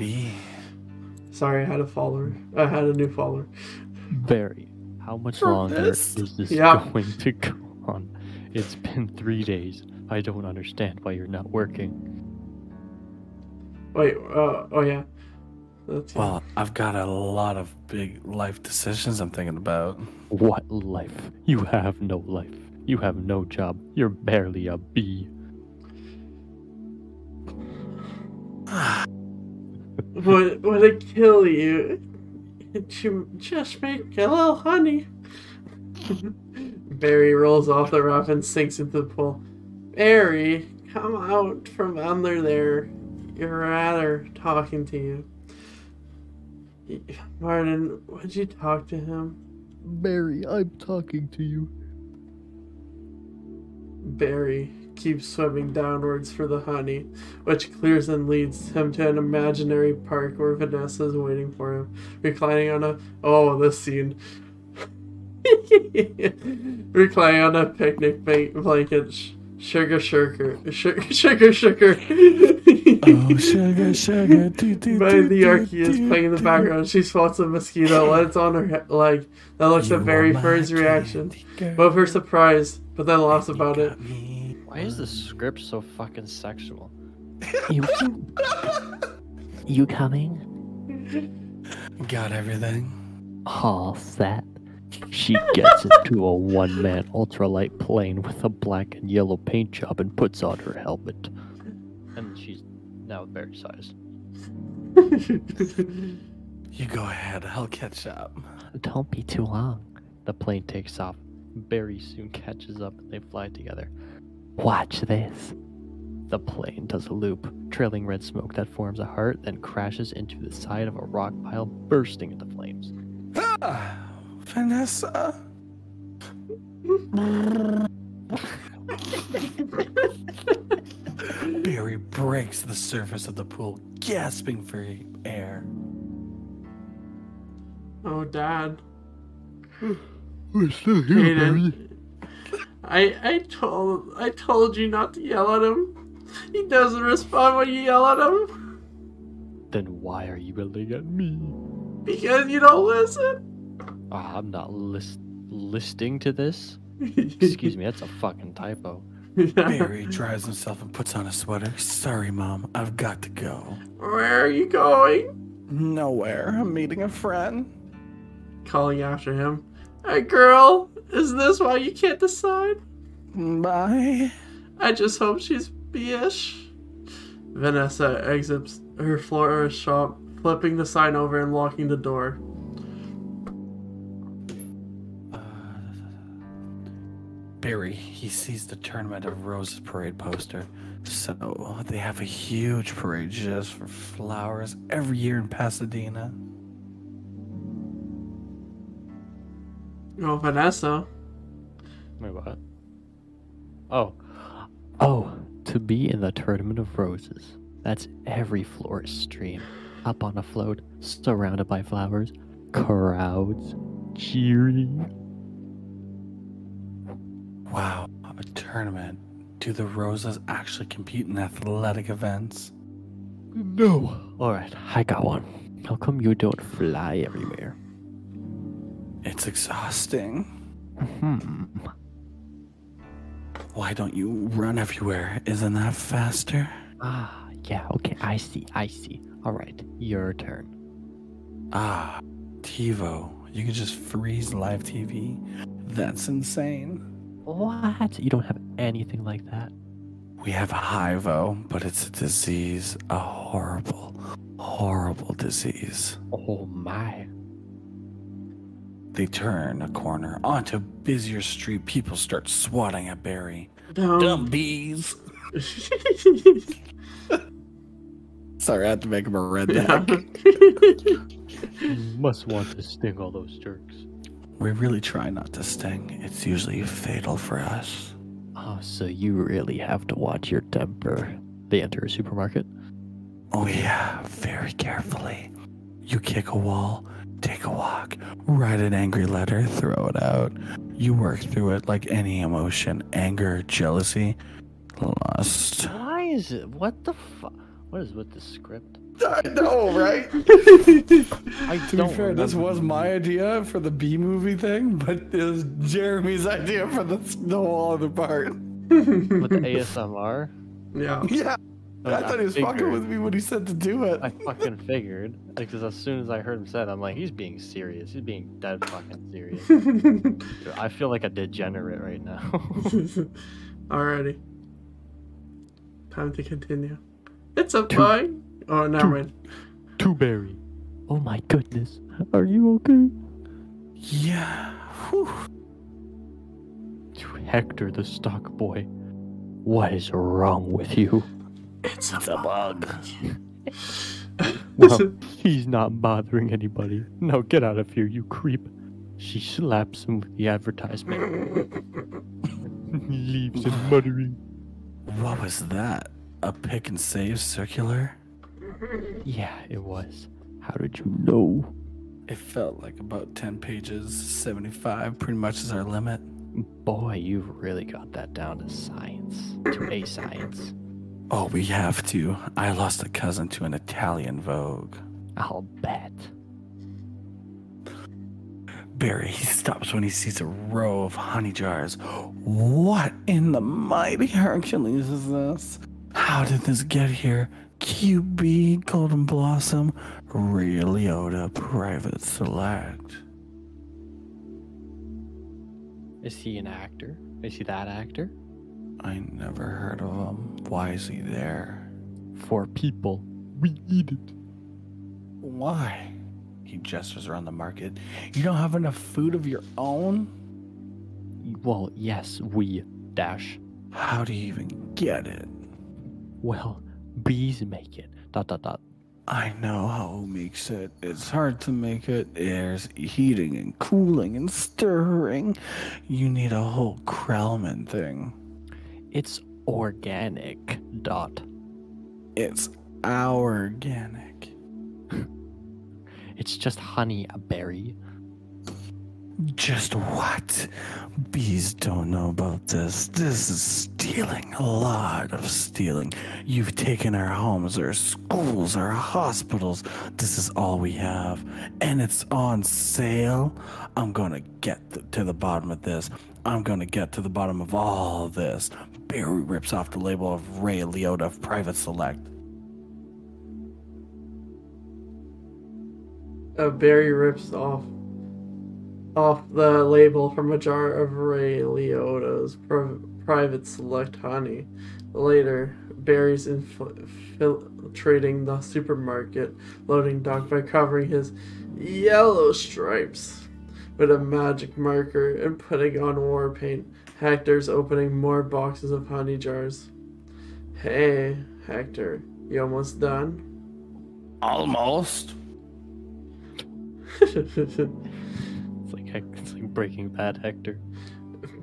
Sorry, I had a follower. I had a new follower. Barry, how much longer is this going to go on? It's been 3 days. I don't understand why you're not working. Wait, well, I've got a lot of big life decisions I'm thinking about. What life? You have no life. You have no job. You're barely a bee. Would it kill you? You just make a little honey. Barry rolls off the raft and sinks into the pool. Barry, come out from under there. Your rather talking to you. Martin, would you talk to him? Barry, I'm talking to you. Barry, keeps swimming downwards for the honey, which clears and leads him to an imaginary park where Vanessa is waiting for him, reclining on a... Oh, this scene. Reclining on a picnic blanket. Sugar, sugar. Oh, sugar. By the Archaea playing in the background, she swats a mosquito, lands on her leg. That looks at Barry for his reaction, both her surprise, but then lost about it. Me. Why is the script so fucking sexual? You coming? Got everything. All set. She gets into a one-man ultralight plane with a black and yellow paint job and puts on her helmet. And she's now Barry sized. You go ahead, I'll catch up. Don't be too long. The plane takes off. Barry soon catches up and they fly together. Watch this. The plane does a loop, trailing red smoke that forms a heart, then crashes into the side of a rock pile, bursting into flames. Ah! Vanessa. Barry breaks the surface of the pool, gasping for air. Oh, Dad. We're still here, Barry. I told you not to yell at him. He doesn't respond when you yell at him. Then why are you yelling at me? Because you don't listen. I'm not listening to this. Excuse me, that's a fucking typo. Barry dries himself and puts on a sweater. Sorry, Mom, I've got to go. Where are you going? Nowhere. I'm meeting a friend. Calling after him. Hey, girl, is this why you can't decide? Bye. I just hope she's bish. Vanessa exits her florist shop, flipping the sign over and locking the door. Barry, he sees the Tournament of Roses parade poster. So they have a huge parade just for flowers every year in Pasadena. Oh, Vanessa. Wait, what? Oh, to be in the Tournament of Roses. That's every florist's dream. Up on a float, surrounded by flowers, crowds, cheering. Wow, a tournament. Do the Roses actually compete in athletic events? No. Alright, I got one. How come you don't fly everywhere? It's exhausting. Why don't you run everywhere? Isn't that faster? Ah, yeah, okay, I see. Alright, your turn. Ah, TiVo. You can just freeze live TV. That's insane. What? You don't have anything like that? We have HiVo, but it's a disease. A horrible, horrible disease. Oh my. They turn a corner onto a busier street. People start swatting at Barry. Dumb bees. Sorry, I had to make him a redneck. You must want to sting all those jerks. We really try not to sting. It's usually fatal for us. Oh, so you really have to watch your temper. They enter a supermarket. Oh yeah, very carefully. You kick a wall, take a walk, write an angry letter, throw it out. You work through it like any emotion. Anger, jealousy, lust. Why is it? What the fuck? What is with this script? I know, right? To be fair, this was my idea for the B movie thing, but it was Jeremy's idea for the whole other part. With the ASMR? Yeah. Yeah. I thought he was fucking with me when he said to do it. I fucking figured. Because as soon as I heard him say it, I'm like, he's being serious. He's being dead fucking serious. Dude, I feel like a degenerate right now. Alrighty. Time to continue. It's a fine. Oh, never mind. To Barry. Oh my goodness. Are you okay? Yeah. Whew. To Hector, the stock boy. What is wrong with you? It's a bug. Well, he's not bothering anybody. Now get out of here, you creep. She slaps him with the advertisement. Leaves him muttering. What was that? A pick and save circular? Yeah, it was. How did you know? It felt like about 10 pages, 75 pretty much is our limit. Boy, you've really got that down to science. To a science. Oh, we have to. I lost a cousin to an Italian Vogue. I'll bet. Barry, he stops when he sees a row of honey jars. What in the mighty Hercules is this? How did this get here? QB, Golden Blossom, Ray Liotta, Private Select. Is he an actor? Is he that actor? I never heard of him. Why is he there? For people. We eat it. Why? He gestures around the market. You don't have enough food of your own? Well, yes, we dash. How do you even get it? Well, bees make it. ... I know how who makes it. It's hard to make it. There's heating and cooling and stirring. You need a whole Krelman thing. It's organic. ... It's our organic. It's just honey, Barry. Just what? Bees don't know about this. This is stealing, a lot of stealing. You've taken our homes, our schools, our hospitals. This is all we have. And it's on sale. I'm gonna get to the bottom of this. I'm gonna get to the bottom of all this. Barry rips off the label of Ray Liotta of Private Select. Barry rips off the label from a jar of Ray Liotta's Private Select honey. Later, Barry's infiltrating the supermarket loading dock by covering his yellow stripes with a magic marker and putting on war paint. Hector's opening more boxes of honey jars. Hey, Hector, you almost done? Almost. It's like Breaking Bad, Hector.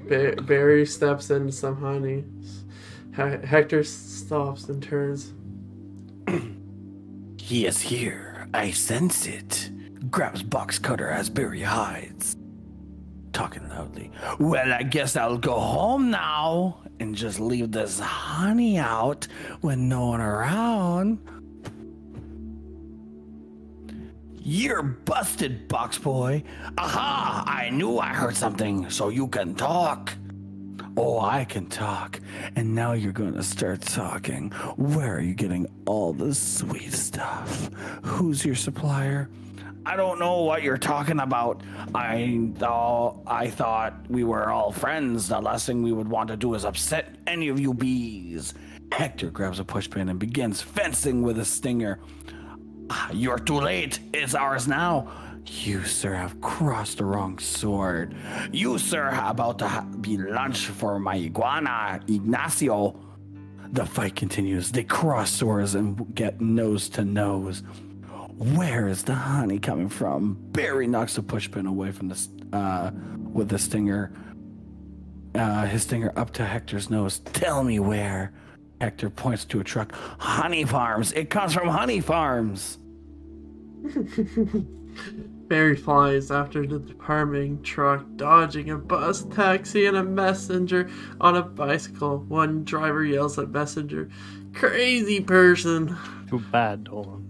Barry steps into some honey. Hector stops and turns. He is here. I sense it. Grabs box cutter as Barry hides. Talking loudly. Well, I guess I'll go home now and just leave this honey out when no one around. You're busted, box boy. Aha! I knew I heard something, so you can talk. Oh, I can talk. And now you're gonna start talking. Where are you getting all this sweet stuff? Who's your supplier? I don't know what you're talking about. I thought we were all friends. The last thing we would want to do is upset any of you bees. Hector grabs a pushpin and begins fencing with a stinger. You're too late. It's ours now. You, sir, have crossed the wrong sword. You, sir, are about to be lunch for my iguana, Ignacio. The fight continues. They cross swords and get nose to nose. Where is the honey coming from? Barry knocks the pushpin away from this with the stinger. His stinger up to Hector's nose. Tell me where. Hector points to a truck. Honey Farms. It comes from Honey Farms. Barry flies after the departing truck, dodging a bus, taxi, and a messenger on a bicycle. One driver yells at messenger, "Crazy person!" Too bad, Dolan.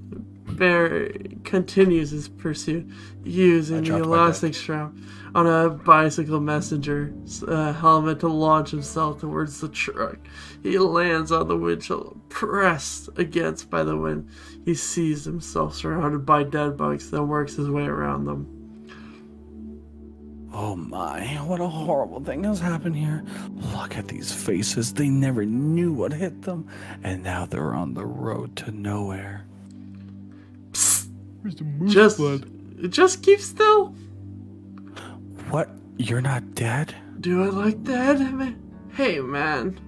Barry continues his pursuit using the elastic strap on a bicycle messenger's helmet to launch himself towards the truck. He lands on the windshield, pressed against by the wind. He sees himself surrounded by dead bugs, then works his way around them. Oh my, what a horrible thing has happened here. Look at these faces. They never knew what hit them, and now they're on the road to nowhere. Where's the Moose Blood? Just keep still. What? You're not dead? Do I look dead? Hey, man.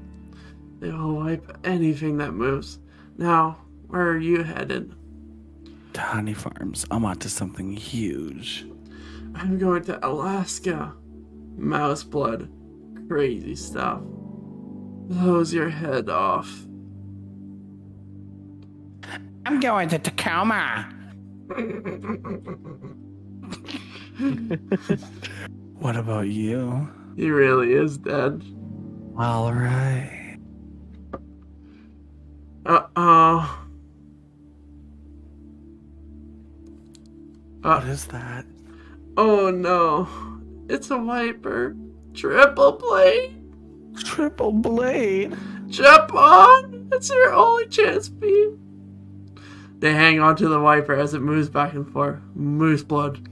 They will wipe anything that moves. Now, where are you headed? To Honey Farms. I'm onto something huge. I'm going to Alaska. Moose Blood. Crazy stuff. Hose your head off. I'm going to Tacoma. What about you? He really is dead. All right. Uh-oh. What is that? Oh no. It's a wiper. Triple blade. Triple blade. Jump on. It's your only chance, Pete. They hang on to the wiper as it moves back and forth. Moose Blood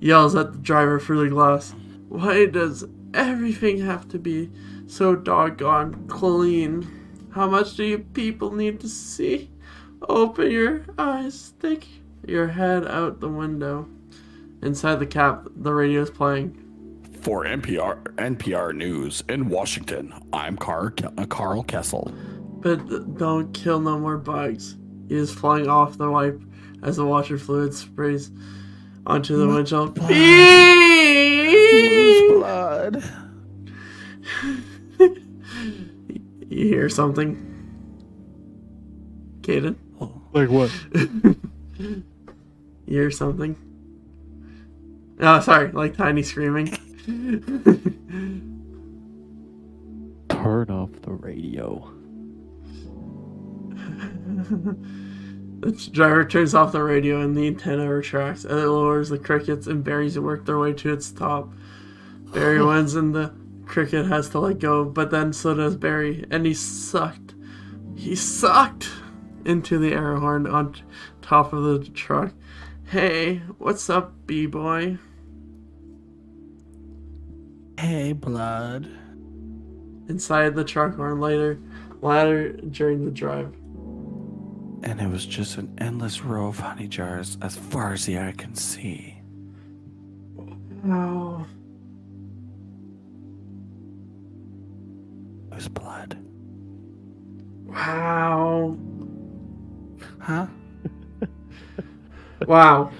yells at the driver through the glass. Why does everything have to be so doggone clean? How much do you people need to see? Open your eyes. Stick your head out the window. Inside the cab, the radio's playing. For NPR News in Washington, I'm Carl Kessel. But don't kill no more bugs. He is flying off the wipe as the washer fluid sprays onto the windshield. Blood. You hear something, Kaden? Like what? You hear something? Oh, sorry, like tiny screaming. Turn off the radio. The driver turns off the radio and the antenna retracts and it lowers the crickets and berries work their way to its top. Barry wins and the cricket has to let go, but then so does Barry and he sucked into the air horn on top of the truck. Hey, what's up, B-boy? Hey, Blood. Inside the truck horn ladder during the drive. And it was just an endless row of honey jars as far as the eye can see. Wow. It was Blood. Wow. Huh? Wow.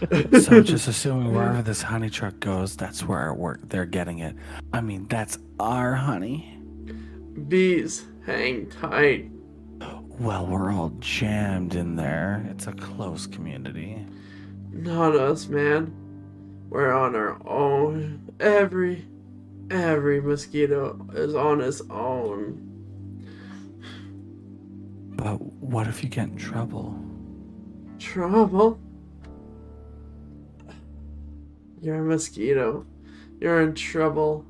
So just assuming wherever this honey truck goes, that's where our work. They're getting it. I mean, that's our honey. Bees, hang tight. Well, we're all jammed in there. It's a close community. Not us, man. We're on our own. Every mosquito is on its own. But what if you get in trouble? Trouble? You're a mosquito. You're in trouble.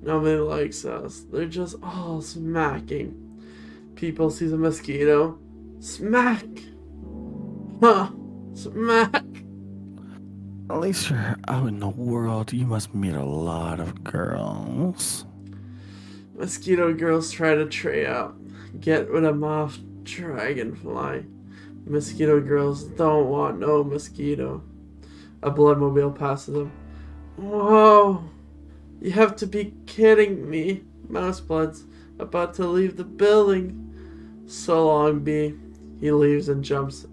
Nobody likes us. They're just all smacking. People sees a mosquito. Smack! Huh! Smack! At least you're out in the world. You must meet a lot of girls. Mosquito girls try to tray out. Get with a moth dragonfly. Mosquito girls don't want no mosquito. A bloodmobile passes him. Whoa! You have to be kidding me. Mouseblood's about to leave the building. So long, B. He leaves and jumps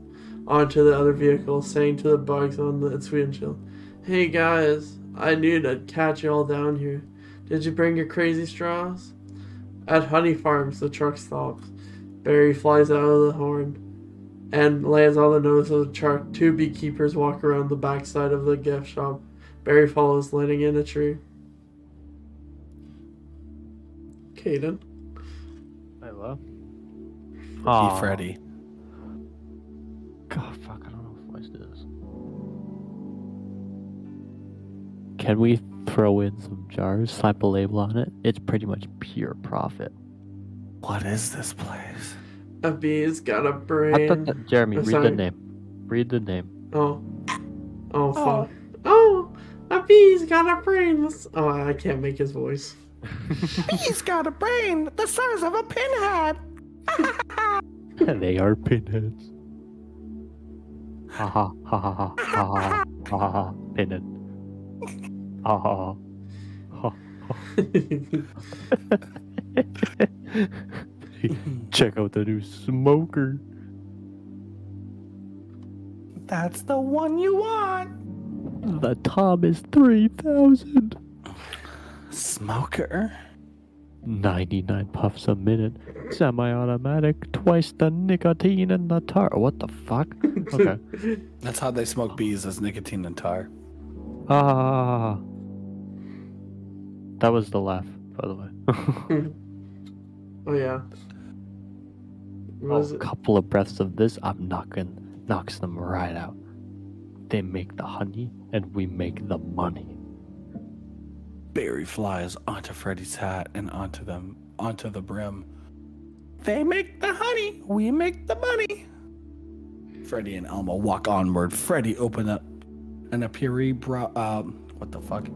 onto the other vehicle, saying to the bugs on its windshield, "Hey guys, I knew I'd catch you all down here. Did you bring your crazy straws?" At Honey Farms, the truck stops. Barry flies out of the horn and lands on the nose of the truck. Two beekeepers walk around the backside of the gift shop. Barry follows, landing in a tree. Kaden. Hello. Oh, hey, Freddy. God, fuck, I don't know what voice this is. Can we throw in some jars, slap a label on it? It's pretty much pure profit. What is this place? A bee's got a brain. Jeremy, read the name. Read the name. Oh. Oh, fuck. Oh, a bee's got a brain. Oh, I can't make his voice. Bee's got a brain the size of a pinhead. They are pinheads. Ha ha ha ha ha ha ha pinhead. Ha ha ha ha. Check out the new smoker. That's the one you want. The Tom is 3,000. Smoker? 99 puffs a minute, semi-automatic, twice the nicotine and the tar. What the fuck? Okay. That's how they smoke bees, as nicotine and tar. Ah. That was the laugh, by the way. Oh, yeah. A couple of breaths of this, I'm knocking, knocks them right out. They make the honey, and we make the money. Barry flies onto Freddy's hat and onto them, onto the brim. They make the honey, we make the money. Freddy and Alma walk onward. Freddy open up an apiary bra. What the fuck?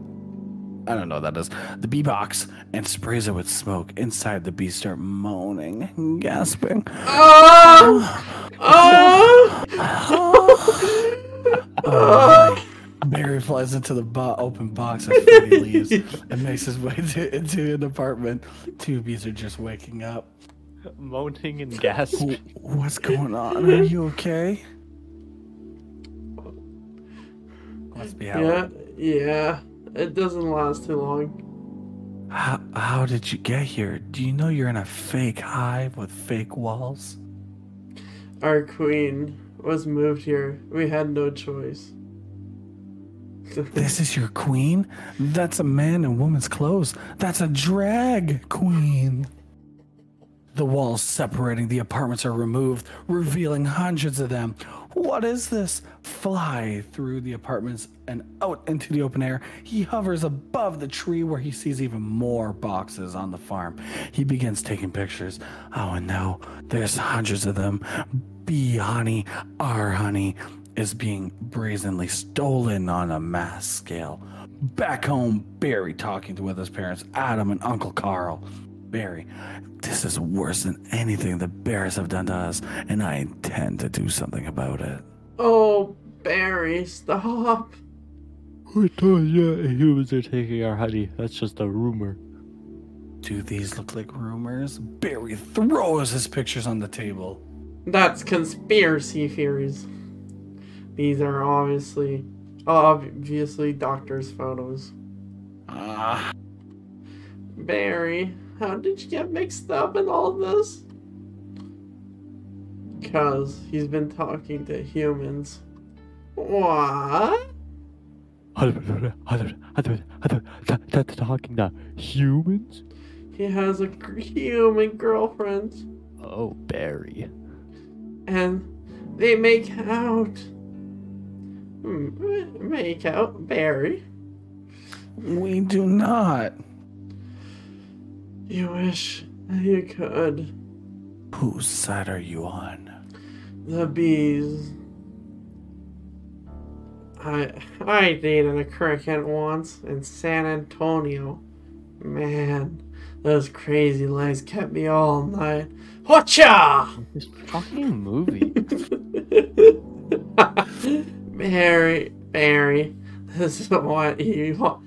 I don't know what that is. The bee box and sprays it with smoke. Inside, the bees start moaning, gasping. Oh! Oh! Oh! Oh! Barry flies into the open box and Freddy leaves and makes his way into an apartment. Two bees are just waking up, moaning and gasping. What's going on? Are you okay? Must be out. Yeah. It doesn't last too long. How did you get here? Do you know you're in a fake hive with fake walls? Our queen was moved here. We had no choice. This is your queen? That's a man in woman's clothes. That's a drag queen. The walls separating the apartments are removed, revealing hundreds of them. What is this? Fly through the apartments and out into the open air. He hovers above the tree where he sees even more boxes on the farm. He begins taking pictures. Oh, and no, there's hundreds of them. Bee honey, our honey, is being brazenly stolen on a mass scale. Back home, Barry talking with his parents, Adam and Uncle Carl. Barry, this is worse than anything the bears have done to us, and I intend to do something about it. Oh, Barry, stop. We told you humans are taking our honey. That's just a rumor. Do these look like rumors? Barry throws his pictures on the table. That's conspiracy theories. These are obviously doctor's photos. Ah. Barry, how did you get mixed up in all this? Because he's been talking to humans. What? Talking to humans? He has a human girlfriend. Oh, Barry. And they make out. Make out, Barry? We do not. You wish you could. Whose side are you on? The bees. I dated a cricket once in San Antonio. Man, those crazy lights kept me all night. Hotcha! This fucking movie. Barry, this is what you want.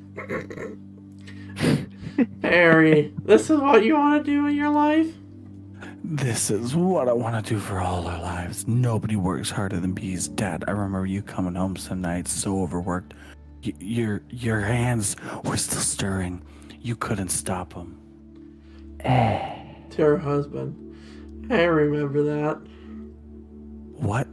Barry, this is what you want to do in your life? This is what I want to do for all our lives. Nobody works harder than bees. Dad, I remember you coming home some nights so overworked. Your hands were still stirring. You couldn't stop them. To her husband. I remember that. What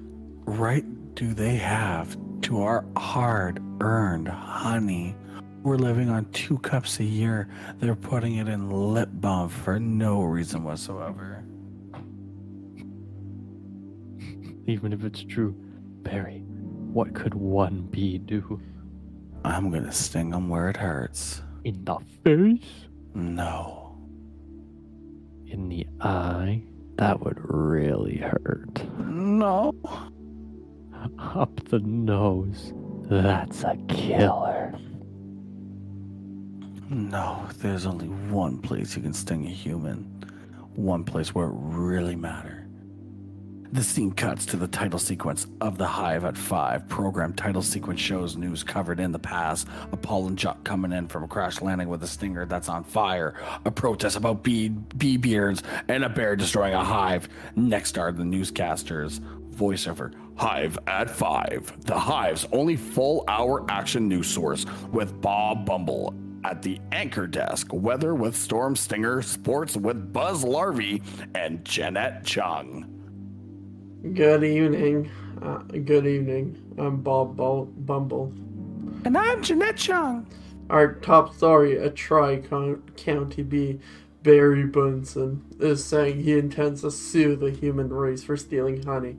right do they have to our hard-earned honey? We're living on 2 cups a year. They're putting it in lip balm for no reason whatsoever. Even if it's true, Barry, what could one bee do? I'm gonna sting them where it hurts. In the face? No. In the eye? That would really hurt. No. Up the nose? That's a killer. No, there's only one place you can sting a human. One place where it really matters. The scene cuts to the title sequence of The Hive at 5. Program title sequence shows news covered in the past. A pollen jock coming in from a crash landing with a stinger that's on fire. A protest about bee beards and a bear destroying a hive. Next are the newscasters. Voiceover. Hive at 5. The Hive's only full-hour action news source with Bob Bumble at the anchor desk, weather with Storm Stinger, sports with Buzz Larvey, and Jeanette Chung. Good evening. I'm Bob Bumble. And I'm Jeanette Chung. Our top story at Tri-County B, Barry Benson, is saying he intends to sue the human race for stealing honey,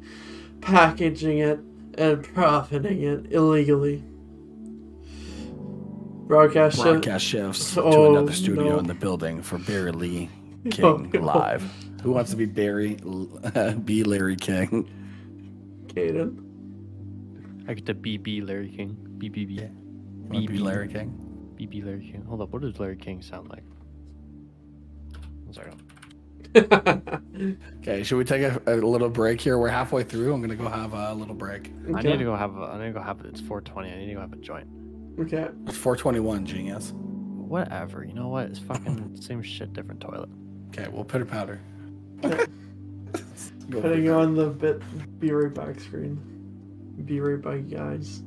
packaging it, and profiting it illegally. Broadcast shifts to another studio in the building for Barry Lee King live. Who wants to be Larry King? Kaden. I get to be Larry King. B. Yeah. B. Larry King. B. Larry King. Hold up. What does Larry King sound like? I'm sorry. Okay. Should we take a little break here? We're halfway through. I'm gonna go have a little break. Okay. I need to go have it. It's 4:20. I need to go have a joint. Okay. It's 4:21. Genius. Whatever. You know what? It's fucking same shit, different toilet. Okay. We'll pitter powder. Okay. Putting on the bit. Be right back screen. Be right back, guys.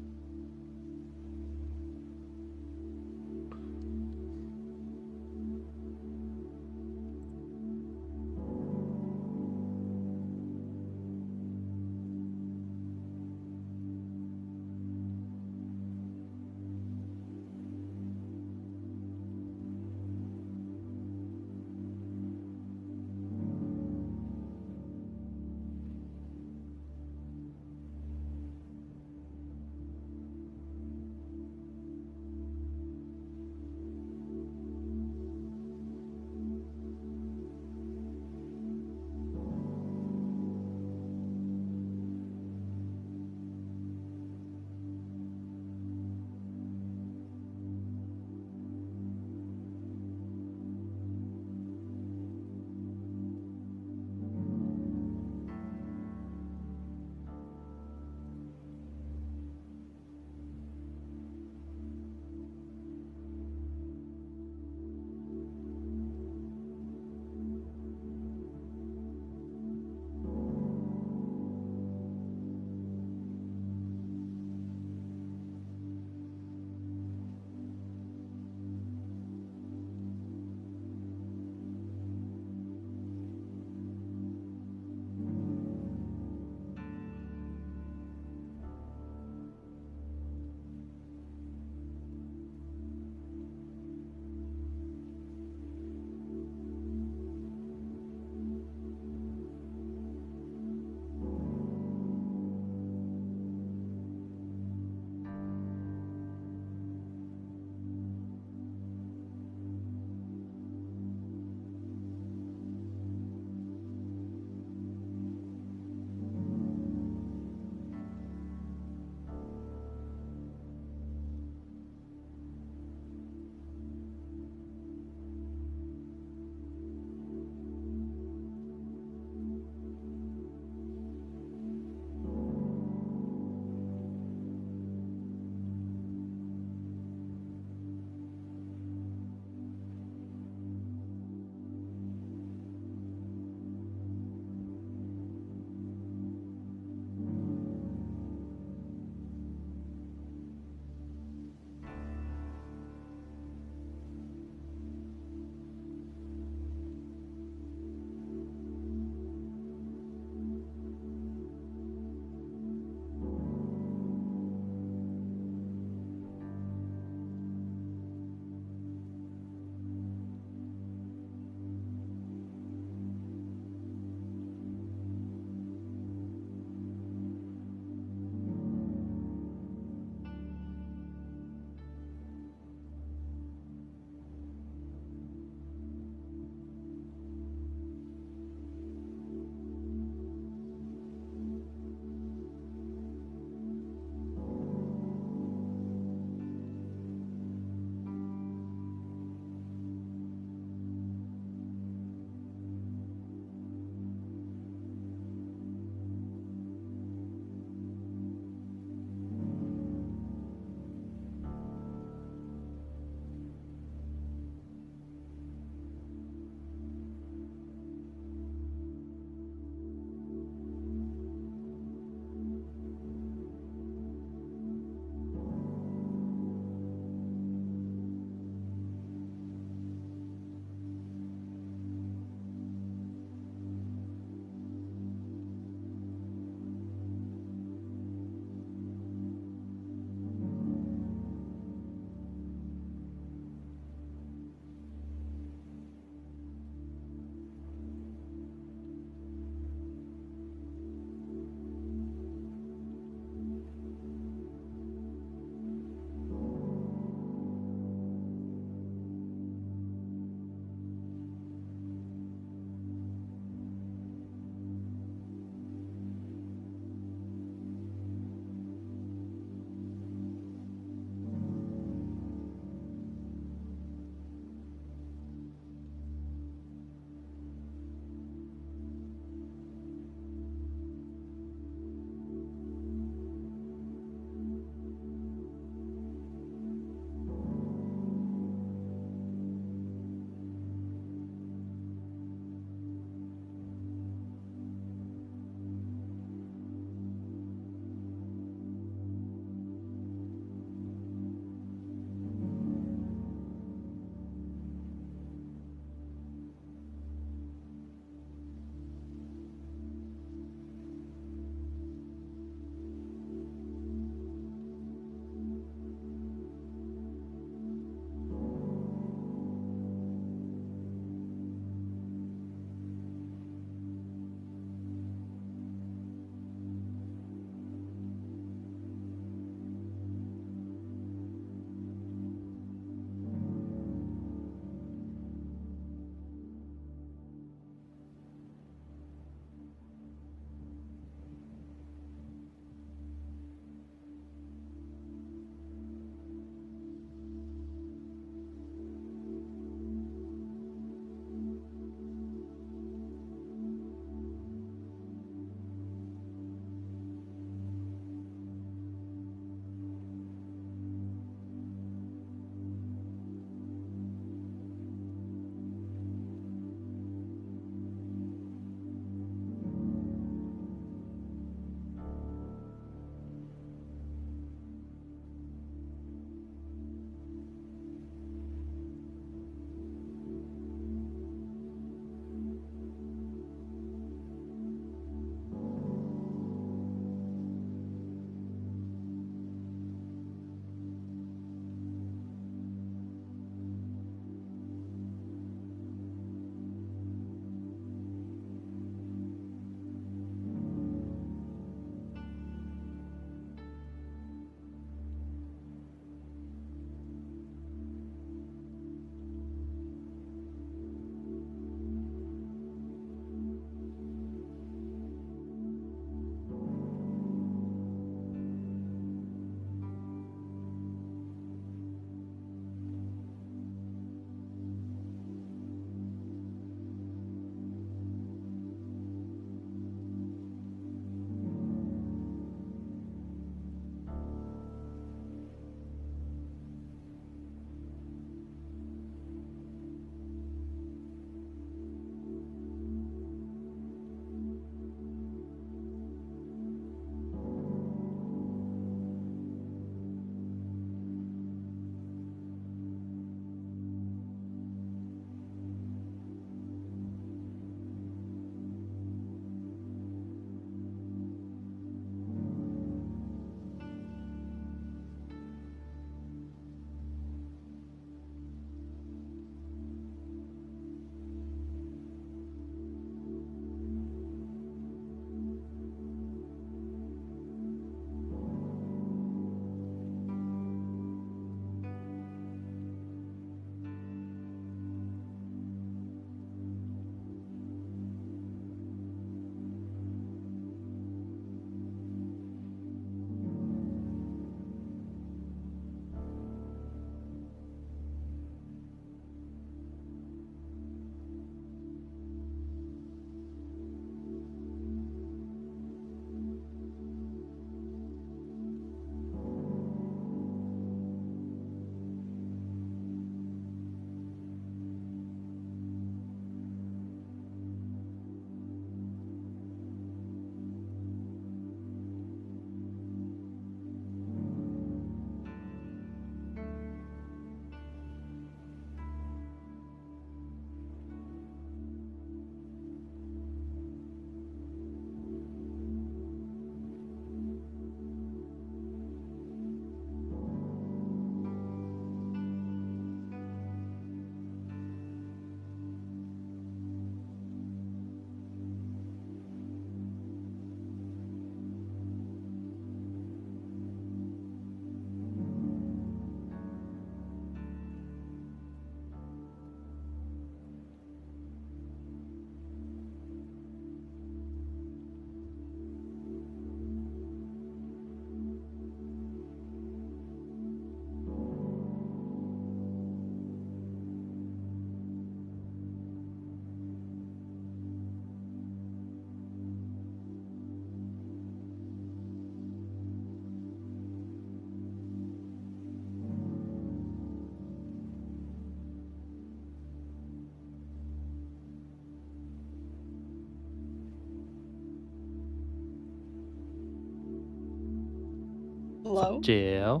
Hello? Jill?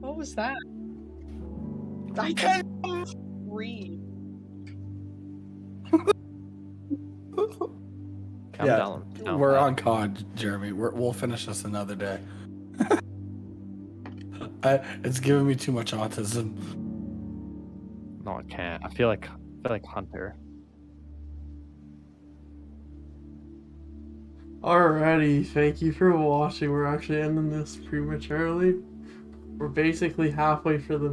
What was that? I can't read. Calm down. We're on COD, Jeremy. We'll finish this another day. It's giving me too much autism. No, I can't. I feel like Hunter. Alrighty, thank you for watching. We're actually ending this prematurely. We're basically halfway through the movie.